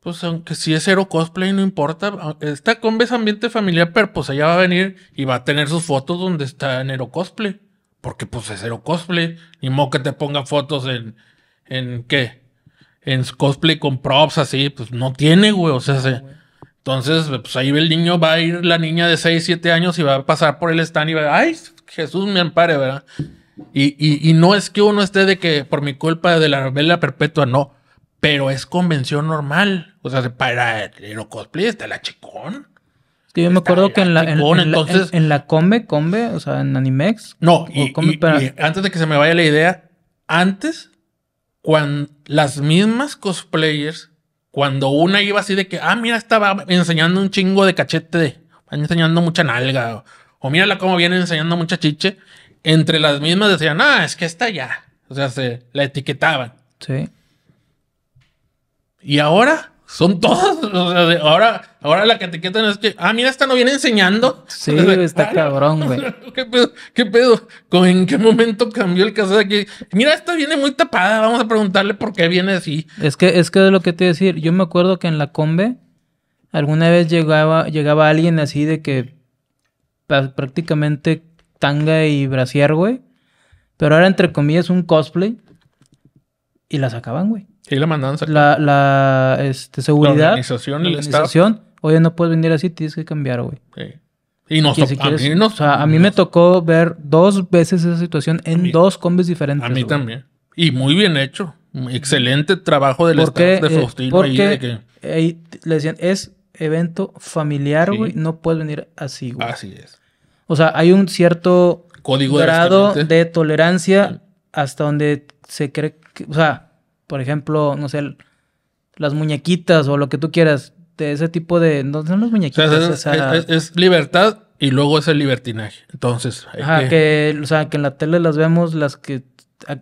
Pues aunque si es cero cosplay no importa. Está con ese ambiente familiar, pero pues allá va a venir y va a tener sus fotos donde está enero cosplay. Porque pues es cero cosplay. Ni modo que te ponga fotos en... ¿En qué? En cosplay con props así. Pues no tiene, güey. O sea, se... Entonces, pues ahí el niño va a ir, la niña de seis, siete años y va a pasar por el stand y va a... ¡Ay, Jesús me ampare!, ¿verdad? Y, y, y no es que uno esté de que por mi culpa de la vela perpetua, no. Pero es convención normal. O sea, para el cosplay está la chicón. Es que yo me acuerdo que en la, chicón, en, en, entonces... en, en la Combe, Combe, o sea, en Animex. No, y, Combe, y, para... y antes de que se me vaya la idea, antes... Cuando las mismas cosplayers, cuando una iba así de que, ah, mira, estaba enseñando un chingo de cachete, enseñando mucha nalga, o, o mírala cómo viene enseñando mucha chiche, entre las mismas decían, ah, es que está ya. O sea, se la etiquetaban. Sí. Y ahora son todas. O sea, ahora, ahora la que etiquetan es que, ah, mira, esta no viene enseñando. Sí, o sea, está cabrón, güey. ¿Qué pedo? ¿Qué pedo? ¿En qué momento cambió el caso de que, mira, esta viene muy tapada, vamos a preguntarle por qué viene así? Es que es que de lo que te iba a decir, yo me acuerdo que en la Combe alguna vez llegaba, llegaba alguien así de que prácticamente tanga y brasier, güey. Pero ahora, entre comillas, un cosplay. Y la sacaban, güey. Sí, la mandanza. La, la este, seguridad. La organización, el organización, staff. Oye, no puedes venir así, tienes que cambiar, güey. Sí. Y nos tocó. Si a mí, nos, o sea, a mí nos... me tocó ver dos veces esa situación en mí, dos combes diferentes. A mí, güey, también. Y muy bien hecho. Excelente trabajo del porque, staff de eh, Faustino. Porque ahí de que... eh, le decían, es evento familiar, sí, güey. No puedes venir así, güey. Así es. O sea, hay un cierto código grado de, de tolerancia, sí, hasta donde se cree que... O sea... Por ejemplo, no sé, las muñequitas o lo que tú quieras. De ese tipo de... No son las muñequitas. O sea, es, esa... es, es libertad y luego es el libertinaje. Entonces... Hay ajá, que... que... O sea, que en la tele las vemos las que...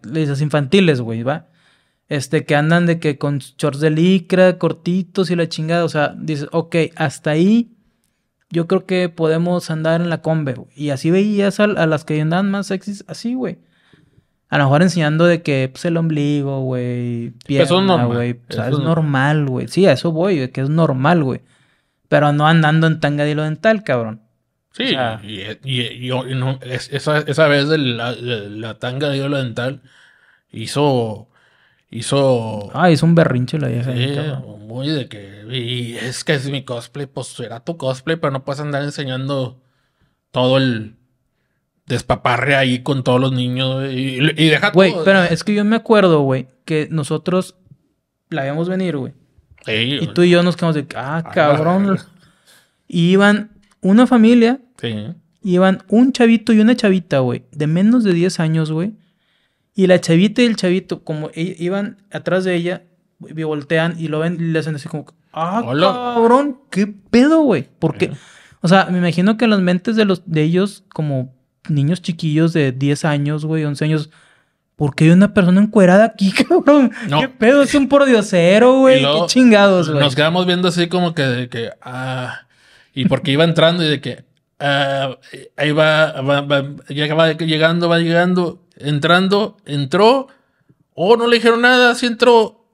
Las infantiles, güey, ¿va? Este, que andan de que con shorts de licra, cortitos y la chingada. O sea, dices, ok, hasta ahí yo creo que podemos andar en la Combe, güey. Y así veías a, a las que andaban más sexys así, güey. A lo mejor enseñando de que pues, el ombligo, güey, pierna, güey. O sea, es normal, güey. Sí, a eso voy, güey, que es normal, güey. Pero no andando en tanga de hilo dental, cabrón. Sí, o sea, y, y, y, y no, es, esa, esa vez de la, de la tanga de hilo dental hizo... Hizo... Ah, hizo un berrinche la vieja. Sí, muy de que... Y es que es mi cosplay, pues será tu cosplay, pero no puedes andar enseñando todo el... despaparre ahí con todos los niños y, y deja todo. Güey, pero es que yo me acuerdo, güey, que nosotros la íbamos venir, güey. Sí, y tú y yo nos quedamos de, ah, ah cabrón. Y iban una familia. Sí. Iban un chavito y una chavita, güey, de menos de diez años, güey. Y la chavita y el chavito, como iban atrás de ella, voltean y lo ven y le hacen así como, ah, hola, cabrón, qué pedo, güey. Porque, sí, o sea, me imagino que las mentes de, los, de ellos, como... niños chiquillos de diez años, güey, once años. ¿Por qué hay una persona encuerada aquí, cabrón? No. ¿Qué pedo? Es un pordiosero, güey. Qué chingados, güey. Nos quedamos viendo así como que... De que ah, y porque iba entrando y de que... Ah, ahí va, va, va, va... Llegando, va llegando. Entrando, entró. O oh, no le dijeron nada, sí entró.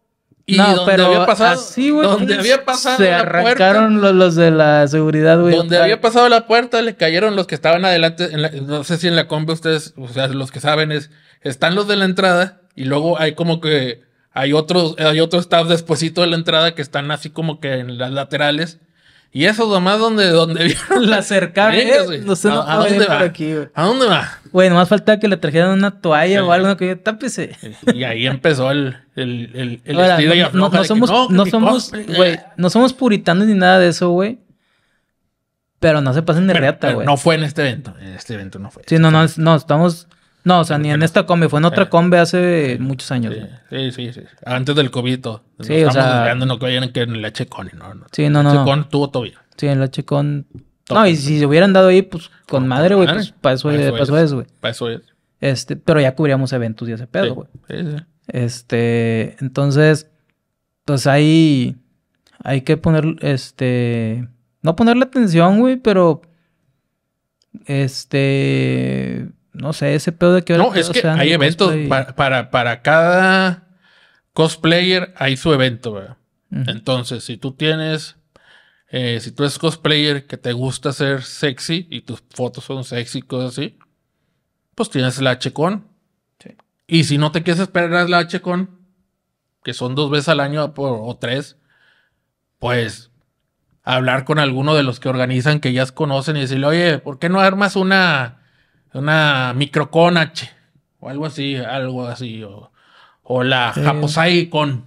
Y no, donde pero había pasado, así, güey, donde había pasado se arrancaron la puerta, los, los de la seguridad, güey. Donde había pasado la puerta, le cayeron los que estaban adelante. En la, no sé si en la combi ustedes, o sea, los que saben es, están los de la entrada y luego hay como que hay otros, hay otro staff despuesito de la entrada que están así como que en las laterales. Y eso nomás donde, donde vieron la cercana. Eh, no sé, no, ¿A, ¿a, dónde va? Aquí, ¿A dónde va? Güey, nomás faltaba que le trajeran una toalla sí. o algo que yo tápese. Y ahí empezó el, el, el, el Ahora, estilo no, y afloja. No, no somos, que, no, que no, somos güey, no somos puritanos ni nada de eso, güey. Pero no se pasen de pero, reata, güey. No fue en este evento. En este evento no fue. Sí, no, no, no, estamos... No, o sea, ni en esta combi, fue en otra combi hace muchos años. Sí, sí, sí. sí. Antes del COVID. Todo. Sí, estamos o sea... esperando no que vayan que en el H-Con, ¿no? no sí, no, no. El H-Con no. tuvo todo bien. Sí, en el H-Con... No, y si se hubieran dado ahí, pues, con no, madre, güey, pues, para eso es, güey. Para eso es. Este, pero ya cubríamos eventos y ese pedo, güey. Sí, sí, sí. Este, entonces, pues ahí... Hay que poner, este... No ponerle atención, güey, pero... Este... No sé, ese pedo de que... No, es que o sea, hay eventos cosplay... para, para, para cada cosplayer hay su evento, ¿verdad? Uh-huh. Entonces, si tú tienes... Eh, si tú eres cosplayer que te gusta ser sexy y tus fotos son sexy y cosas así, pues tienes la H-Con. Sí. Y si no te quieres esperar a la H-Con, que son dos veces al año o, o tres, pues hablar con alguno de los que organizan que ya conocen y decirle, oye, ¿por qué no armas una... Una microcon H o algo así, algo así, o, o la sí. Japosai con,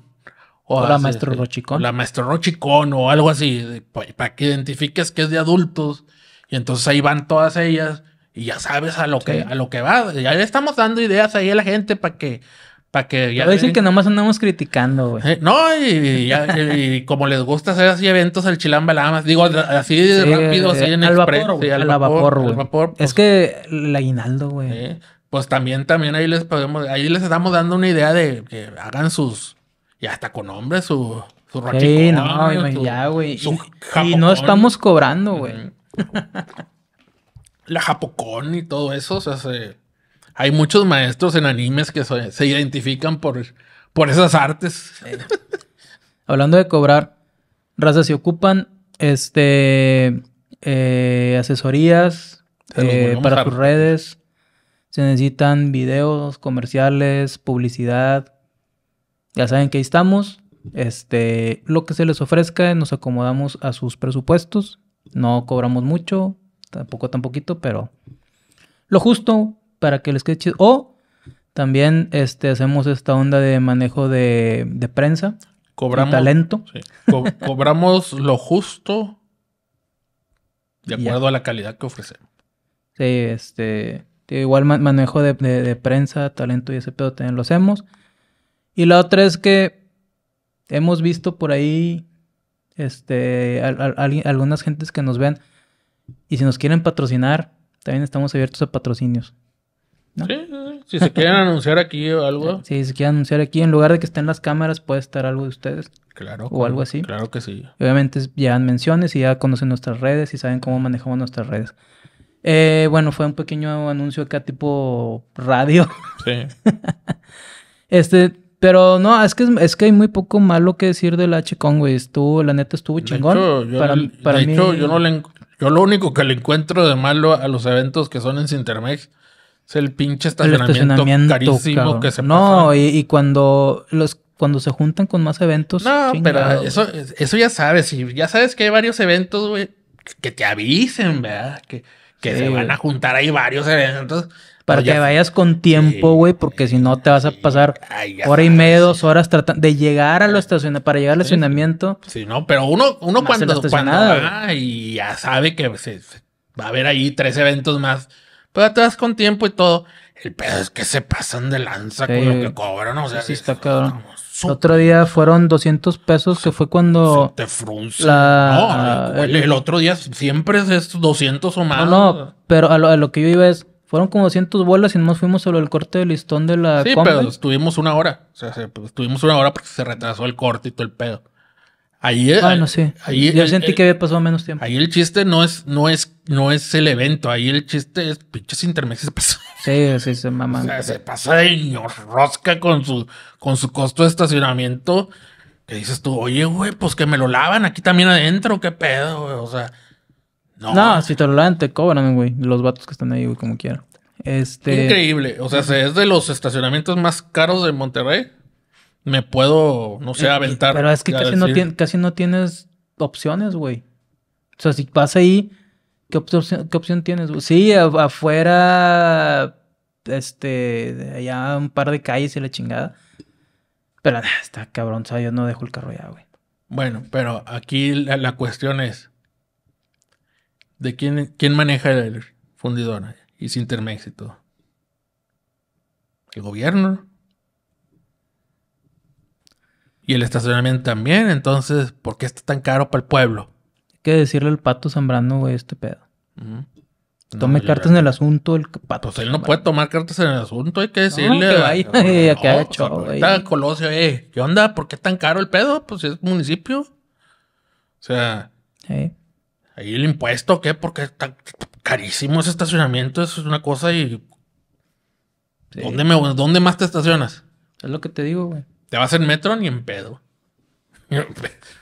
o, o la así, Maestro Rochicon, la Maestro Rochicon, o algo así, de, para que identifiques que es de adultos, y entonces ahí van todas ellas, y ya sabes a lo sí. que a lo que va. Ya le estamos dando ideas ahí a la gente para que, para que ya. Pero dicen que nomás andamos criticando, güey. Eh, no, y, y, ya, y como les gusta hacer así eventos al chilambalamas, digo, así sí, rápido, eh, así en el vapor, sí, al, al vapor, vapor, güey. Al vapor, pues, es que el aguinaldo, güey. Eh, pues también, también ahí les podemos, ahí les estamos dando una idea de que hagan sus, ya hasta con nombre, su, su rochicón. Sí, no, su, ya, güey. Su y, y no estamos cobrando, güey. La Japocón y todo eso, o sea, se... Hay muchos maestros en animes que so- se identifican por, por esas artes. Eh, hablando de cobrar, raza, si ocupan este eh, asesorías eh, para sus redes, se necesitan videos, comerciales, publicidad. Ya saben que ahí estamos. Este, lo que se les ofrezca, nos acomodamos a sus presupuestos. No cobramos mucho, tampoco tan poquito, pero lo justo... Para que les quede chido. O también este, hacemos esta onda de manejo de, de prensa. Cobramos. Talento. Sí. Co- cobramos lo justo de acuerdo yeah. a la calidad que ofrecemos. Sí, este. Igual ma- manejo de, de, de prensa, talento y ese pedo también lo hacemos. Y la otra es que hemos visto por ahí este, a, a, a, algunas gentes que nos ven. Y si nos quieren patrocinar, también estamos abiertos a patrocinios. ¿No? Sí, sí, si se quieren anunciar aquí o algo. Sí, si se quieren anunciar aquí, en lugar de que estén las cámaras, puede estar algo de ustedes. Claro. O algo así. Claro que sí. Obviamente llegan menciones y ya conocen nuestras redes y saben cómo manejamos nuestras redes. Eh, bueno, fue un pequeño anuncio acá tipo radio. Sí. este, pero no, es que, es que hay muy poco malo que decir del H-Con, güey. Estuvo, la neta, estuvo chingón. De hecho, yo, para, el, para de mí, hecho, yo no le, yo lo único que le encuentro de malo a los eventos que son en Cintermex es el pinche estacionamiento, el estacionamiento carísimo, cabrón, que se pasa. No, y, y cuando los cuando se juntan con más eventos... No, chingado, pero eso, eso ya sabes. Y ya sabes que hay varios eventos, güey, que te avisen, ¿verdad? Que, que sí, se van a juntar ahí varios eventos. Para no, que ya... vayas con tiempo, güey, sí, porque si no te vas a pasar sí, hora y media, dos horas tratando de llegar a lo estacion... para llegar al estacionamiento. Sí, sí, no, pero uno, uno cuando, cuando va y ya sabe que se, se va a haber ahí tres eventos más... Pero atrás con tiempo y todo. El pedo es que se pasan de lanza sí, con lo que cobran. O sea, sí, está cabrón. El otro día fueron doscientos pesos, que fue cuando... Se te frunce. La... No, el, el otro día siempre es doscientos o más. No, no, pero a lo, a lo que yo iba es... Fueron como doscientas bolas y nomás fuimos sobre el corte del listón de la... Sí, combi. Pero estuvimos una hora. O sea, se, estuvimos una hora porque se retrasó el corte y todo el pedo. Ahí es, bueno, sí. Ahí, yo el, sentí el, que había pasado menos tiempo. Ahí el chiste no es, no es, no es el evento. Ahí el chiste es pinches Cintermex se pasó. Sí, sí, se maman. O sea, se pasa de ñorrosca con su, con su costo de estacionamiento. Que dices tú, oye, güey, pues que me lo lavan aquí también adentro, qué pedo, güey. O sea, no. No, si te lo lavan te cobran, güey, los vatos que están ahí, güey, como quieran. Este... Increíble. O sea, es de los estacionamientos más caros de Monterrey. Me puedo, no sé, aventar. Pero es que casi no, tiene, casi no tienes opciones, güey. O sea, si vas ahí, ¿qué opción, qué opción tienes, güey? Sí, afuera, este, allá un par de calles y la chingada. Pero está cabrón, o sea, yo no dejo el carro ya, güey. Bueno, pero aquí la, la cuestión es... ¿De quién, quién maneja el fundidor y Cintermex y todo? El gobierno. Y el estacionamiento también. Entonces, ¿por qué está tan caro para el pueblo? Hay que decirle al Pato Zambrano, güey, este pedo. Mm. Tome no, cartas en el asunto el Pato. Pues él no puede tomar cartas en el asunto, hay que decirle. No, que vaya, a, eh, a que haga show, güey. Colosio, eh, ¿qué onda? ¿Por qué es tan caro el pedo? Pues es municipio. O sea, ¿eh? Ahí el impuesto, ¿qué? Porque está carísimo ese estacionamiento, eso es una cosa y... Sí. ¿Dónde, me, ¿Dónde más te estacionas? Es lo que te digo, güey. ¿Te vas en metro ni en pedo?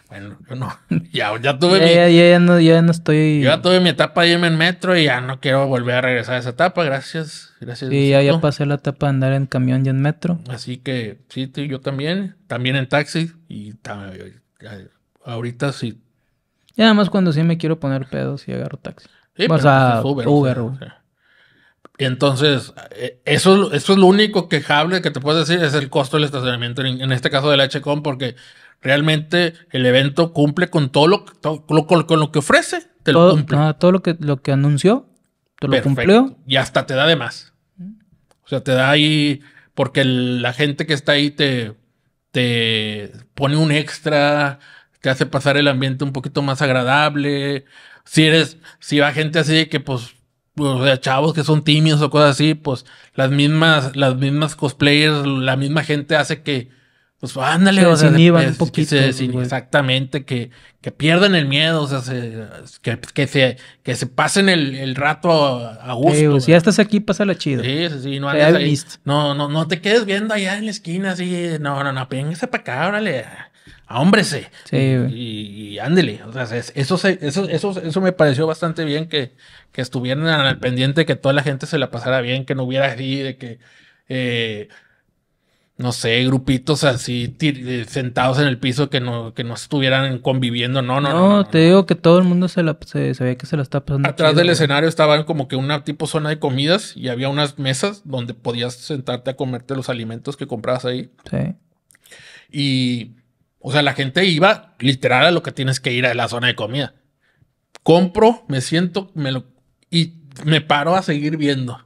Bueno, yo no. Ya, ya tuve ya, mi... Ya, ya, ya, no, ya no estoy... Yo ya tuve mi etapa de irme en metro y ya no quiero volver a regresar a esa etapa. Gracias. Gracias. Sí, ya, ya pasé la etapa de andar en camión y en metro. Así que sí, tú y yo también. También en taxi. Y también, ahorita sí. Y además cuando sí me quiero poner pedos y agarro taxi. Sí, o sea, pues Uber. Uber, o sea, o sea. Entonces, eso, eso es lo único quejable que te puedo decir, es el costo del estacionamiento, en este caso del H Con, porque realmente el evento cumple con todo lo, todo, lo, con lo que ofrece, te todo, lo cumple. No, todo lo que, lo que anunció, te lo cumplió. Y hasta te da de más. O sea, te da ahí, porque el, la gente que está ahí te, te pone un extra, te hace pasar el ambiente un poquito más agradable. Si eres, si va gente así que pues... O sea, chavos que son tímidos o cosas así, pues las mismas, las mismas cosplayers, la misma gente hace que, pues ándale, se o sea, desinhiban un poquito, que se, exactamente, que, que pierdan el miedo, o sea, se, que, que, se, que se pasen el, el rato a, a gusto. Ey, si ya estás aquí, pásala chido. Sí, sí, sí, no andes ahí. No, no, no te quedes viendo allá en la esquina, así, no, no, no, véngase para acá, órale. Ahómbrese. Sí, y, y ándele. O sea, eso, se, eso, eso, eso me pareció bastante bien que, que estuvieran al pendiente, que toda la gente se la pasara bien, que no hubiera así de que, eh, no sé, grupitos así sentados en el piso que no, que no estuvieran conviviendo. No, no, no. No, no te no, digo no. que todo el mundo se, la, se, se veía que se la está pasando. Atrás chido, del güey. Escenario estaban como que una tipo zona de comidas y había unas mesas donde podías sentarte a comerte los alimentos que comprabas ahí. Sí. Y... O sea, la gente iba literal a lo que tienes que ir a la zona de comida. Compro, me siento me lo, y me paro a seguir viendo.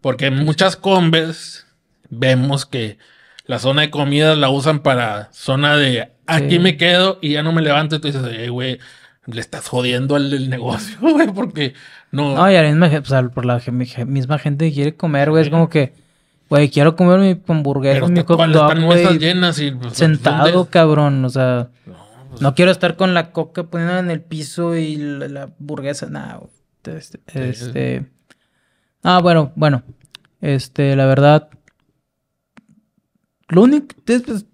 Porque en muchas combes vemos que la zona de comida la usan para zona de aquí sí. me quedo y ya no me levanto. Y tú dices, oye, güey, le estás jodiendo al el negocio, güey, porque no... No, y a la misma, o sea, por la misma gente que quiere comer, güey, sí. es como que... Güey, quiero comer mi hamburguesa, mi hot dog, güey, llenas y, pues, sentado, de... cabrón, o sea, no, pues, no quiero estar con la coca poniéndola en el piso y la, la hamburguesa, nada, este, este, ah, bueno, bueno, este, la verdad, lo único, pues,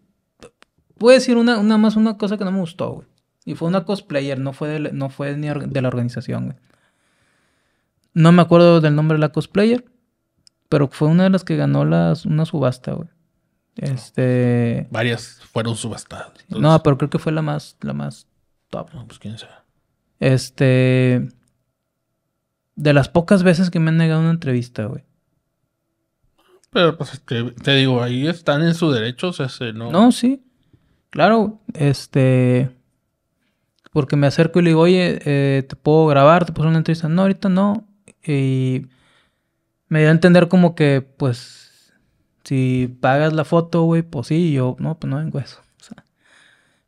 voy a decir una, una más, una cosa que no me gustó, güey, y fue una cosplayer, no fue, de, no fue ni de la organización, güey, no me acuerdo del nombre de la cosplayer. Pero fue una de las que ganó las, una subasta, güey. Este... Varias fueron subastadas. Entonces... No, pero creo que fue la más, la más top. No, pues quién sabe. Este... De las pocas veces que me han negado una entrevista, güey. Pero pues te, te digo, ahí están en su derecho, o sea, se no... No, sí. Claro, este... Porque me acerco y le digo, oye, eh, ¿te puedo grabar? ¿Te puedo hacer una entrevista? No, ahorita no. Y... Me dio a entender como que, pues, si pagas la foto, güey, pues sí, yo, no, pues no vengo eso. O sea,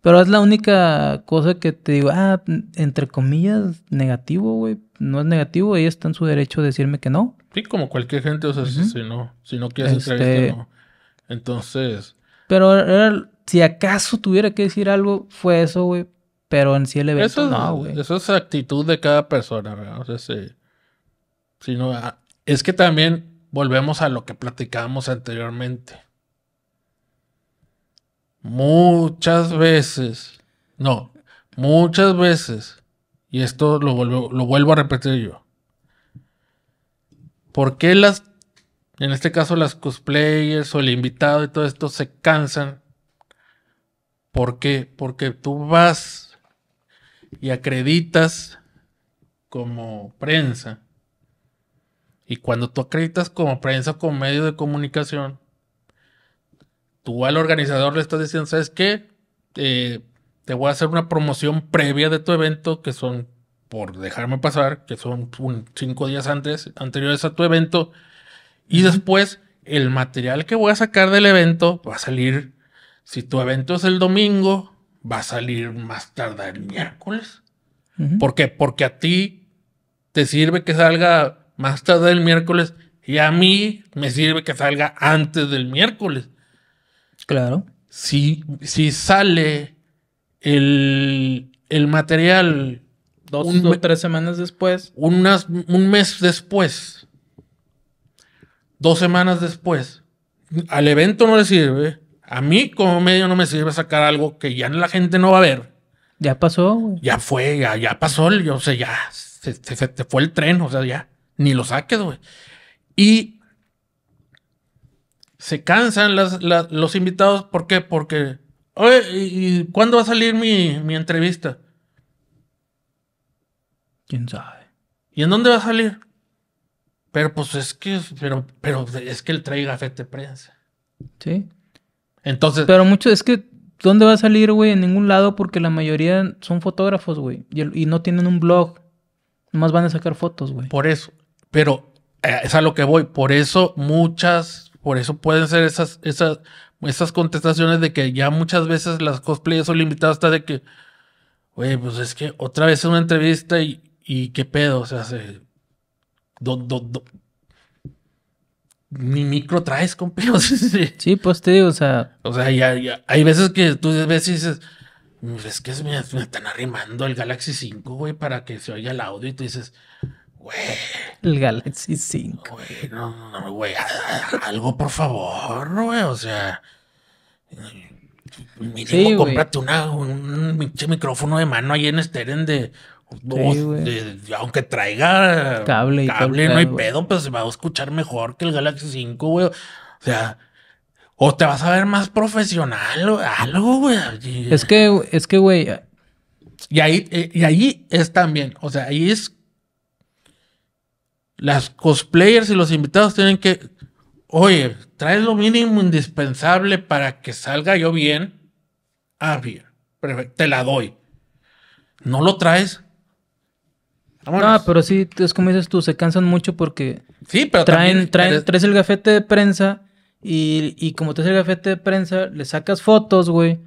pero es la única cosa que te digo, ah, entre comillas, negativo, güey. No es negativo, ella está en su derecho de decirme que no. Sí, como cualquier gente, o sea, uh-huh. si, si, no, si no quieres este... entrevista, no. Entonces... Pero era, si acaso tuviera que decir algo, fue eso, güey. Pero en sí el evento, eso es, no, güey. Eso es actitud de cada persona, ¿verdad? O sea, si, si no... A... Es que también volvemos a lo que platicábamos anteriormente. muchas veces, no, muchas veces, y esto lo vuelvo, lo vuelvo a repetir yo. ¿Por qué las, en este caso las cosplayers o el invitado y todo esto se cansan? ¿Por qué? Porque tú vas y acreditas como prensa. Y cuando tú acreditas como prensa, como medio de comunicación, tú al organizador le estás diciendo, ¿sabes qué? Eh, te voy a hacer una promoción previa de tu evento, que son, por dejarme pasar, que son un, cinco días antes, anteriores a tu evento. Y después, el material que voy a sacar del evento va a salir, si tu evento es el domingo, va a salir más tarde el miércoles. Uh-huh. ¿Por qué? Porque a ti te sirve que salga más tarde el miércoles y a mí me sirve que salga antes del miércoles. Claro. Si, si sale el, el material dos o tres semanas después, unas, un mes después, dos semanas después, al evento no le sirve, a mí como medio no me sirve sacar algo que ya la gente no va a ver. Ya pasó, güey. Ya fue, ya, ya pasó, yo, o sea, ya se, se, se te fue el tren, o sea, ya ni lo saques, güey. Y se cansan las, las, los invitados. ¿Por qué? Porque... ¿Y cuándo va a salir mi, mi entrevista? ¿Quién sabe? ¿Y en dónde va a salir? Pero pues es que... Pero, pero es que él trae gafete prensa. Sí. Entonces... Pero mucho es que... ¿Dónde va a salir, güey? En ningún lado, porque la mayoría son fotógrafos, güey. Y, y no tienen un blog. Nomás van a sacar fotos, güey. Por eso. Pero eh, es a lo que voy. Por eso muchas... Por eso pueden ser esas, esas, esas contestaciones de que ya muchas veces las cosplayers o el invitado está de que, güey, pues es que otra vez es una entrevista y, y qué pedo, o sea, se, do, do, do. Ni micro traes, compi. O sea, sí. sí, pues te digo, o sea. O sea, ya, ya. Hay veces que tú ves y dices, es que me, me están arrimando el Galaxy cinco, güey, para que se oiga el audio y tú dices... Güey. El Galaxy cinco. Güey, no, no, güey. Algo, por favor, güey. O sea... Mínimo, sí, cómprate una, un micrófono de mano ahí en Steren de, sí, de, de... Aunque traiga... Cable. Y cable, cable no hay wey. Pedo, pero se va a escuchar mejor que el Galaxy cinco, güey. O sea... O te vas a ver más profesional o algo, güey. Es que, es que, güey... Y ahí, y ahí es también... O sea, ahí es... Las cosplayers y los invitados tienen que... Oye, traes lo mínimo indispensable para que salga yo bien. Ah, bien. Perfecto, te la doy. ¿No lo traes? Vámonos. No, pero sí, es como dices tú, se cansan mucho porque... Sí, pero traen, también... Traen, eres... Traes el gafete de prensa y, y como traes el gafete de prensa, le sacas fotos, güey.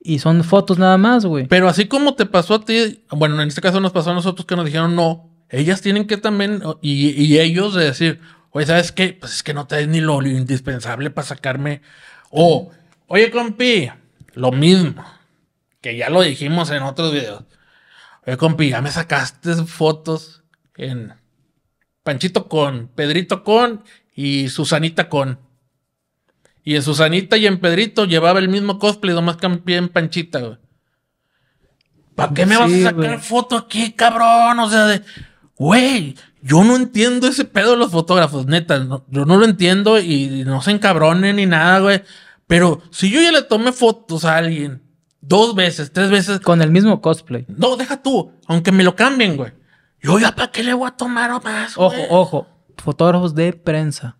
Y son fotos nada más, güey. Pero así como te pasó a ti... Bueno, en este caso nos pasó a nosotros que nos dijeron no... Ellas tienen que también, y, y ellos de decir, oye, ¿sabes qué? Pues es que no traes ni lo indispensable para sacarme. O, oye, compi, lo mismo, que ya lo dijimos en otros videos. Oye, compi, ya me sacaste fotos en Panchito Con, Pedrito Con y Susanita Con. Y en Susanita y en Pedrito llevaba el mismo cosplay, nomás cambié en Panchita, güey. ¿Para qué me sí, vas a sacar wey. Foto aquí, cabrón? O sea, de... Güey, yo no entiendo ese pedo de los fotógrafos, neta. No, yo no lo entiendo y no se encabronen ni nada, güey. Pero si yo ya le tomé fotos a alguien dos veces, tres veces... Con el mismo cosplay. No, deja tú. Aunque me lo cambien, güey. Yo ya para qué le voy a tomar o más, Ojo, wey? ojo. Fotógrafos de prensa.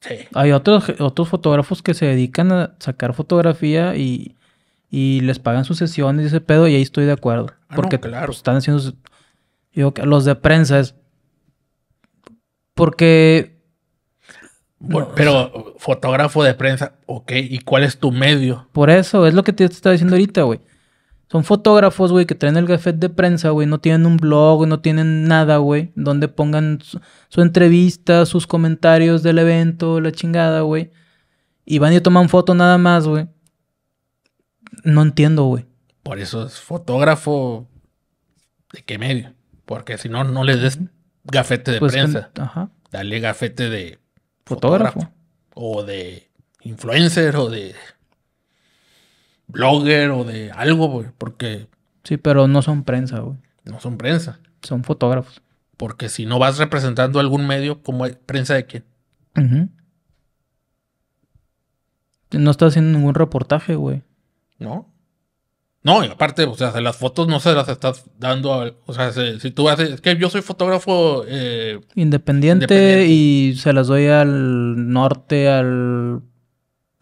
Sí. Hay otros, otros fotógrafos que se dedican a sacar fotografía y... Y les pagan sus sesiones y ese pedo, y ahí estoy de acuerdo. Ah, porque no, claro. Pues, están haciendo... Sus... Yo, los de prensa es... Porque... Bueno, no, pero o sea, fotógrafo de prensa, ok, ¿y cuál es tu medio? Por eso, es lo que te estaba diciendo ahorita, güey. Son fotógrafos, güey, que traen el gafete de prensa, güey. No tienen un blog, no tienen nada, güey. Donde pongan su, su entrevista, sus comentarios del evento, la chingada, güey. Y van y toman foto nada más, güey. No entiendo, güey. Por eso es fotógrafo de qué medio. Porque si no, no le des gafete de pues prensa. Que, ajá. Dale gafete de fotógrafo. fotógrafo. O de influencer o de blogger o de algo, güey, porque... Sí, pero no son prensa, güey. No son prensa. Son fotógrafos. Porque si no vas representando algún medio, ¿como prensa de quién? Uh-huh. No estás haciendo ningún reportaje, güey. No. No, y aparte, o sea, las fotos no se las estás dando... A, o sea, si, si tú haces... Es que yo soy fotógrafo... Eh, independiente, independiente y se las doy al norte, al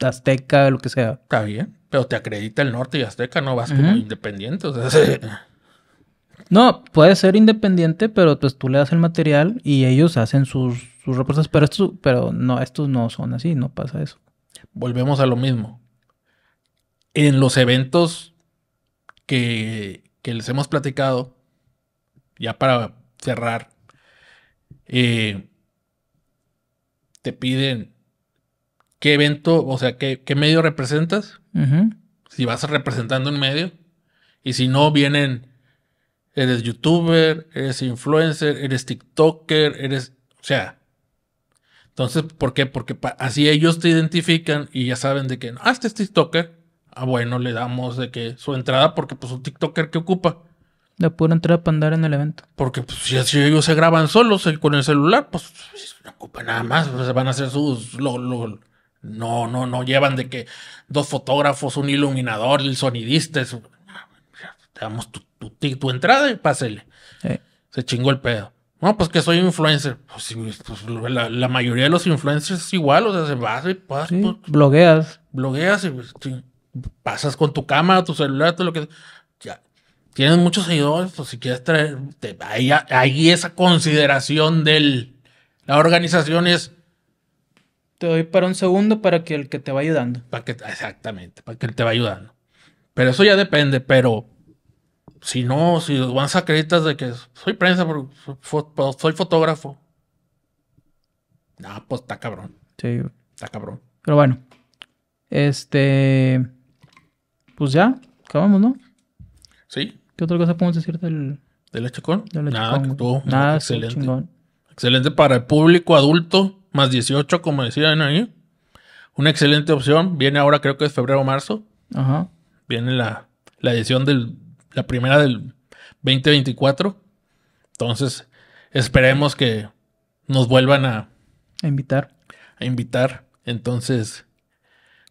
Azteca, lo que sea. Está bien, pero te acredita el norte y Azteca, no vas uh-huh. como independiente. O sea, se... No, puede ser independiente, pero pues tú le das el material y ellos hacen sus, sus reportes. Pero, estos, pero no, estos no son así, no pasa eso. Volvemos a lo mismo. En los eventos... Que, que les hemos platicado, ya para cerrar, eh, te piden qué evento, o sea, qué, qué medio representas, uh-huh. si vas representando un medio, y si no vienen, eres youtuber, eres influencer, eres tiktoker, eres, o sea, entonces, ¿por qué? Porque así ellos te identifican y ya saben de que, ah, este es tiktoker. Ah, bueno, le damos de que su entrada, porque pues un tiktoker que ocupa. La pura entrada para andar en el evento. Porque pues si, si ellos se graban solos con el celular, pues no ocupa nada más. Pues, van a hacer sus... Lo, lo, no, no, no llevan de que dos fotógrafos, un iluminador, el sonidista. Eso, te damos tu, tu, tu entrada y pásele. Sí. Se chingó el pedo. No, pues que soy influencer. Pues, pues la, la mayoría de los influencers es igual. O sea, se va y pues, sí, pues, blogueas. Blogueas y pues... Sí. Pasas con tu cámara, tu celular, todo lo que... Ya. Tienes muchos seguidores, pues si quieres traer... Te, ahí, ahí esa consideración del... La organización es... Te doy para un segundo para que el que te va ayudando. Para que, exactamente, para que el te va ayudando. Pero eso ya depende, pero... Si no, si van a acreditas de que soy prensa, soy fotógrafo. Ah, pues está cabrón. Sí. Está cabrón. Pero bueno. Este... Pues ya, acabamos, ¿no? Sí. ¿Qué otra cosa podemos decir del... ¿Del H-Con? Del H-Con. Nada, que estuvo Nada, excelente. Chingón. Excelente para el público adulto, más dieciocho, como decían ahí. Una excelente opción. Viene ahora, creo que es febrero o marzo. Ajá. Viene la, la edición del... La primera del veinte veinticuatro. Entonces, esperemos que nos vuelvan a... A invitar. A invitar. Entonces...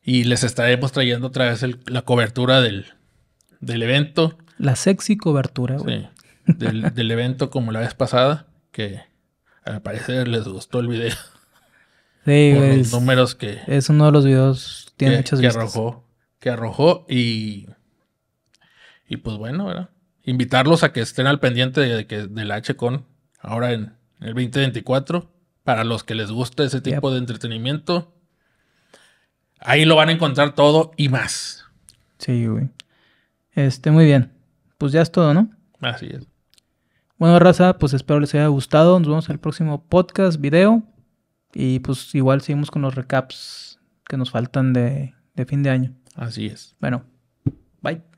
Y les estaremos trayendo otra vez el, la cobertura del, del evento. La sexy cobertura, güey. Sí, del, del evento como la vez pasada, que al parecer les gustó el video. Sí, güey. Los números que... Es uno de los videos, tiene que, muchas que vistas. Arrojó, que arrojó y... Y pues bueno, ¿verdad? Invitarlos a que estén al pendiente de, de que del H-Con ahora en, en el veinte veinticuatro. Para los que les gusta ese tipo yep. de entretenimiento... Ahí lo van a encontrar todo y más. Sí, güey. Este, muy bien. Pues ya es todo, ¿no? Así es. Bueno, raza, pues espero les haya gustado. Nos vemos en el próximo podcast, video. Y pues igual seguimos con los recaps que nos faltan de, de fin de año. Así es. Bueno, bye.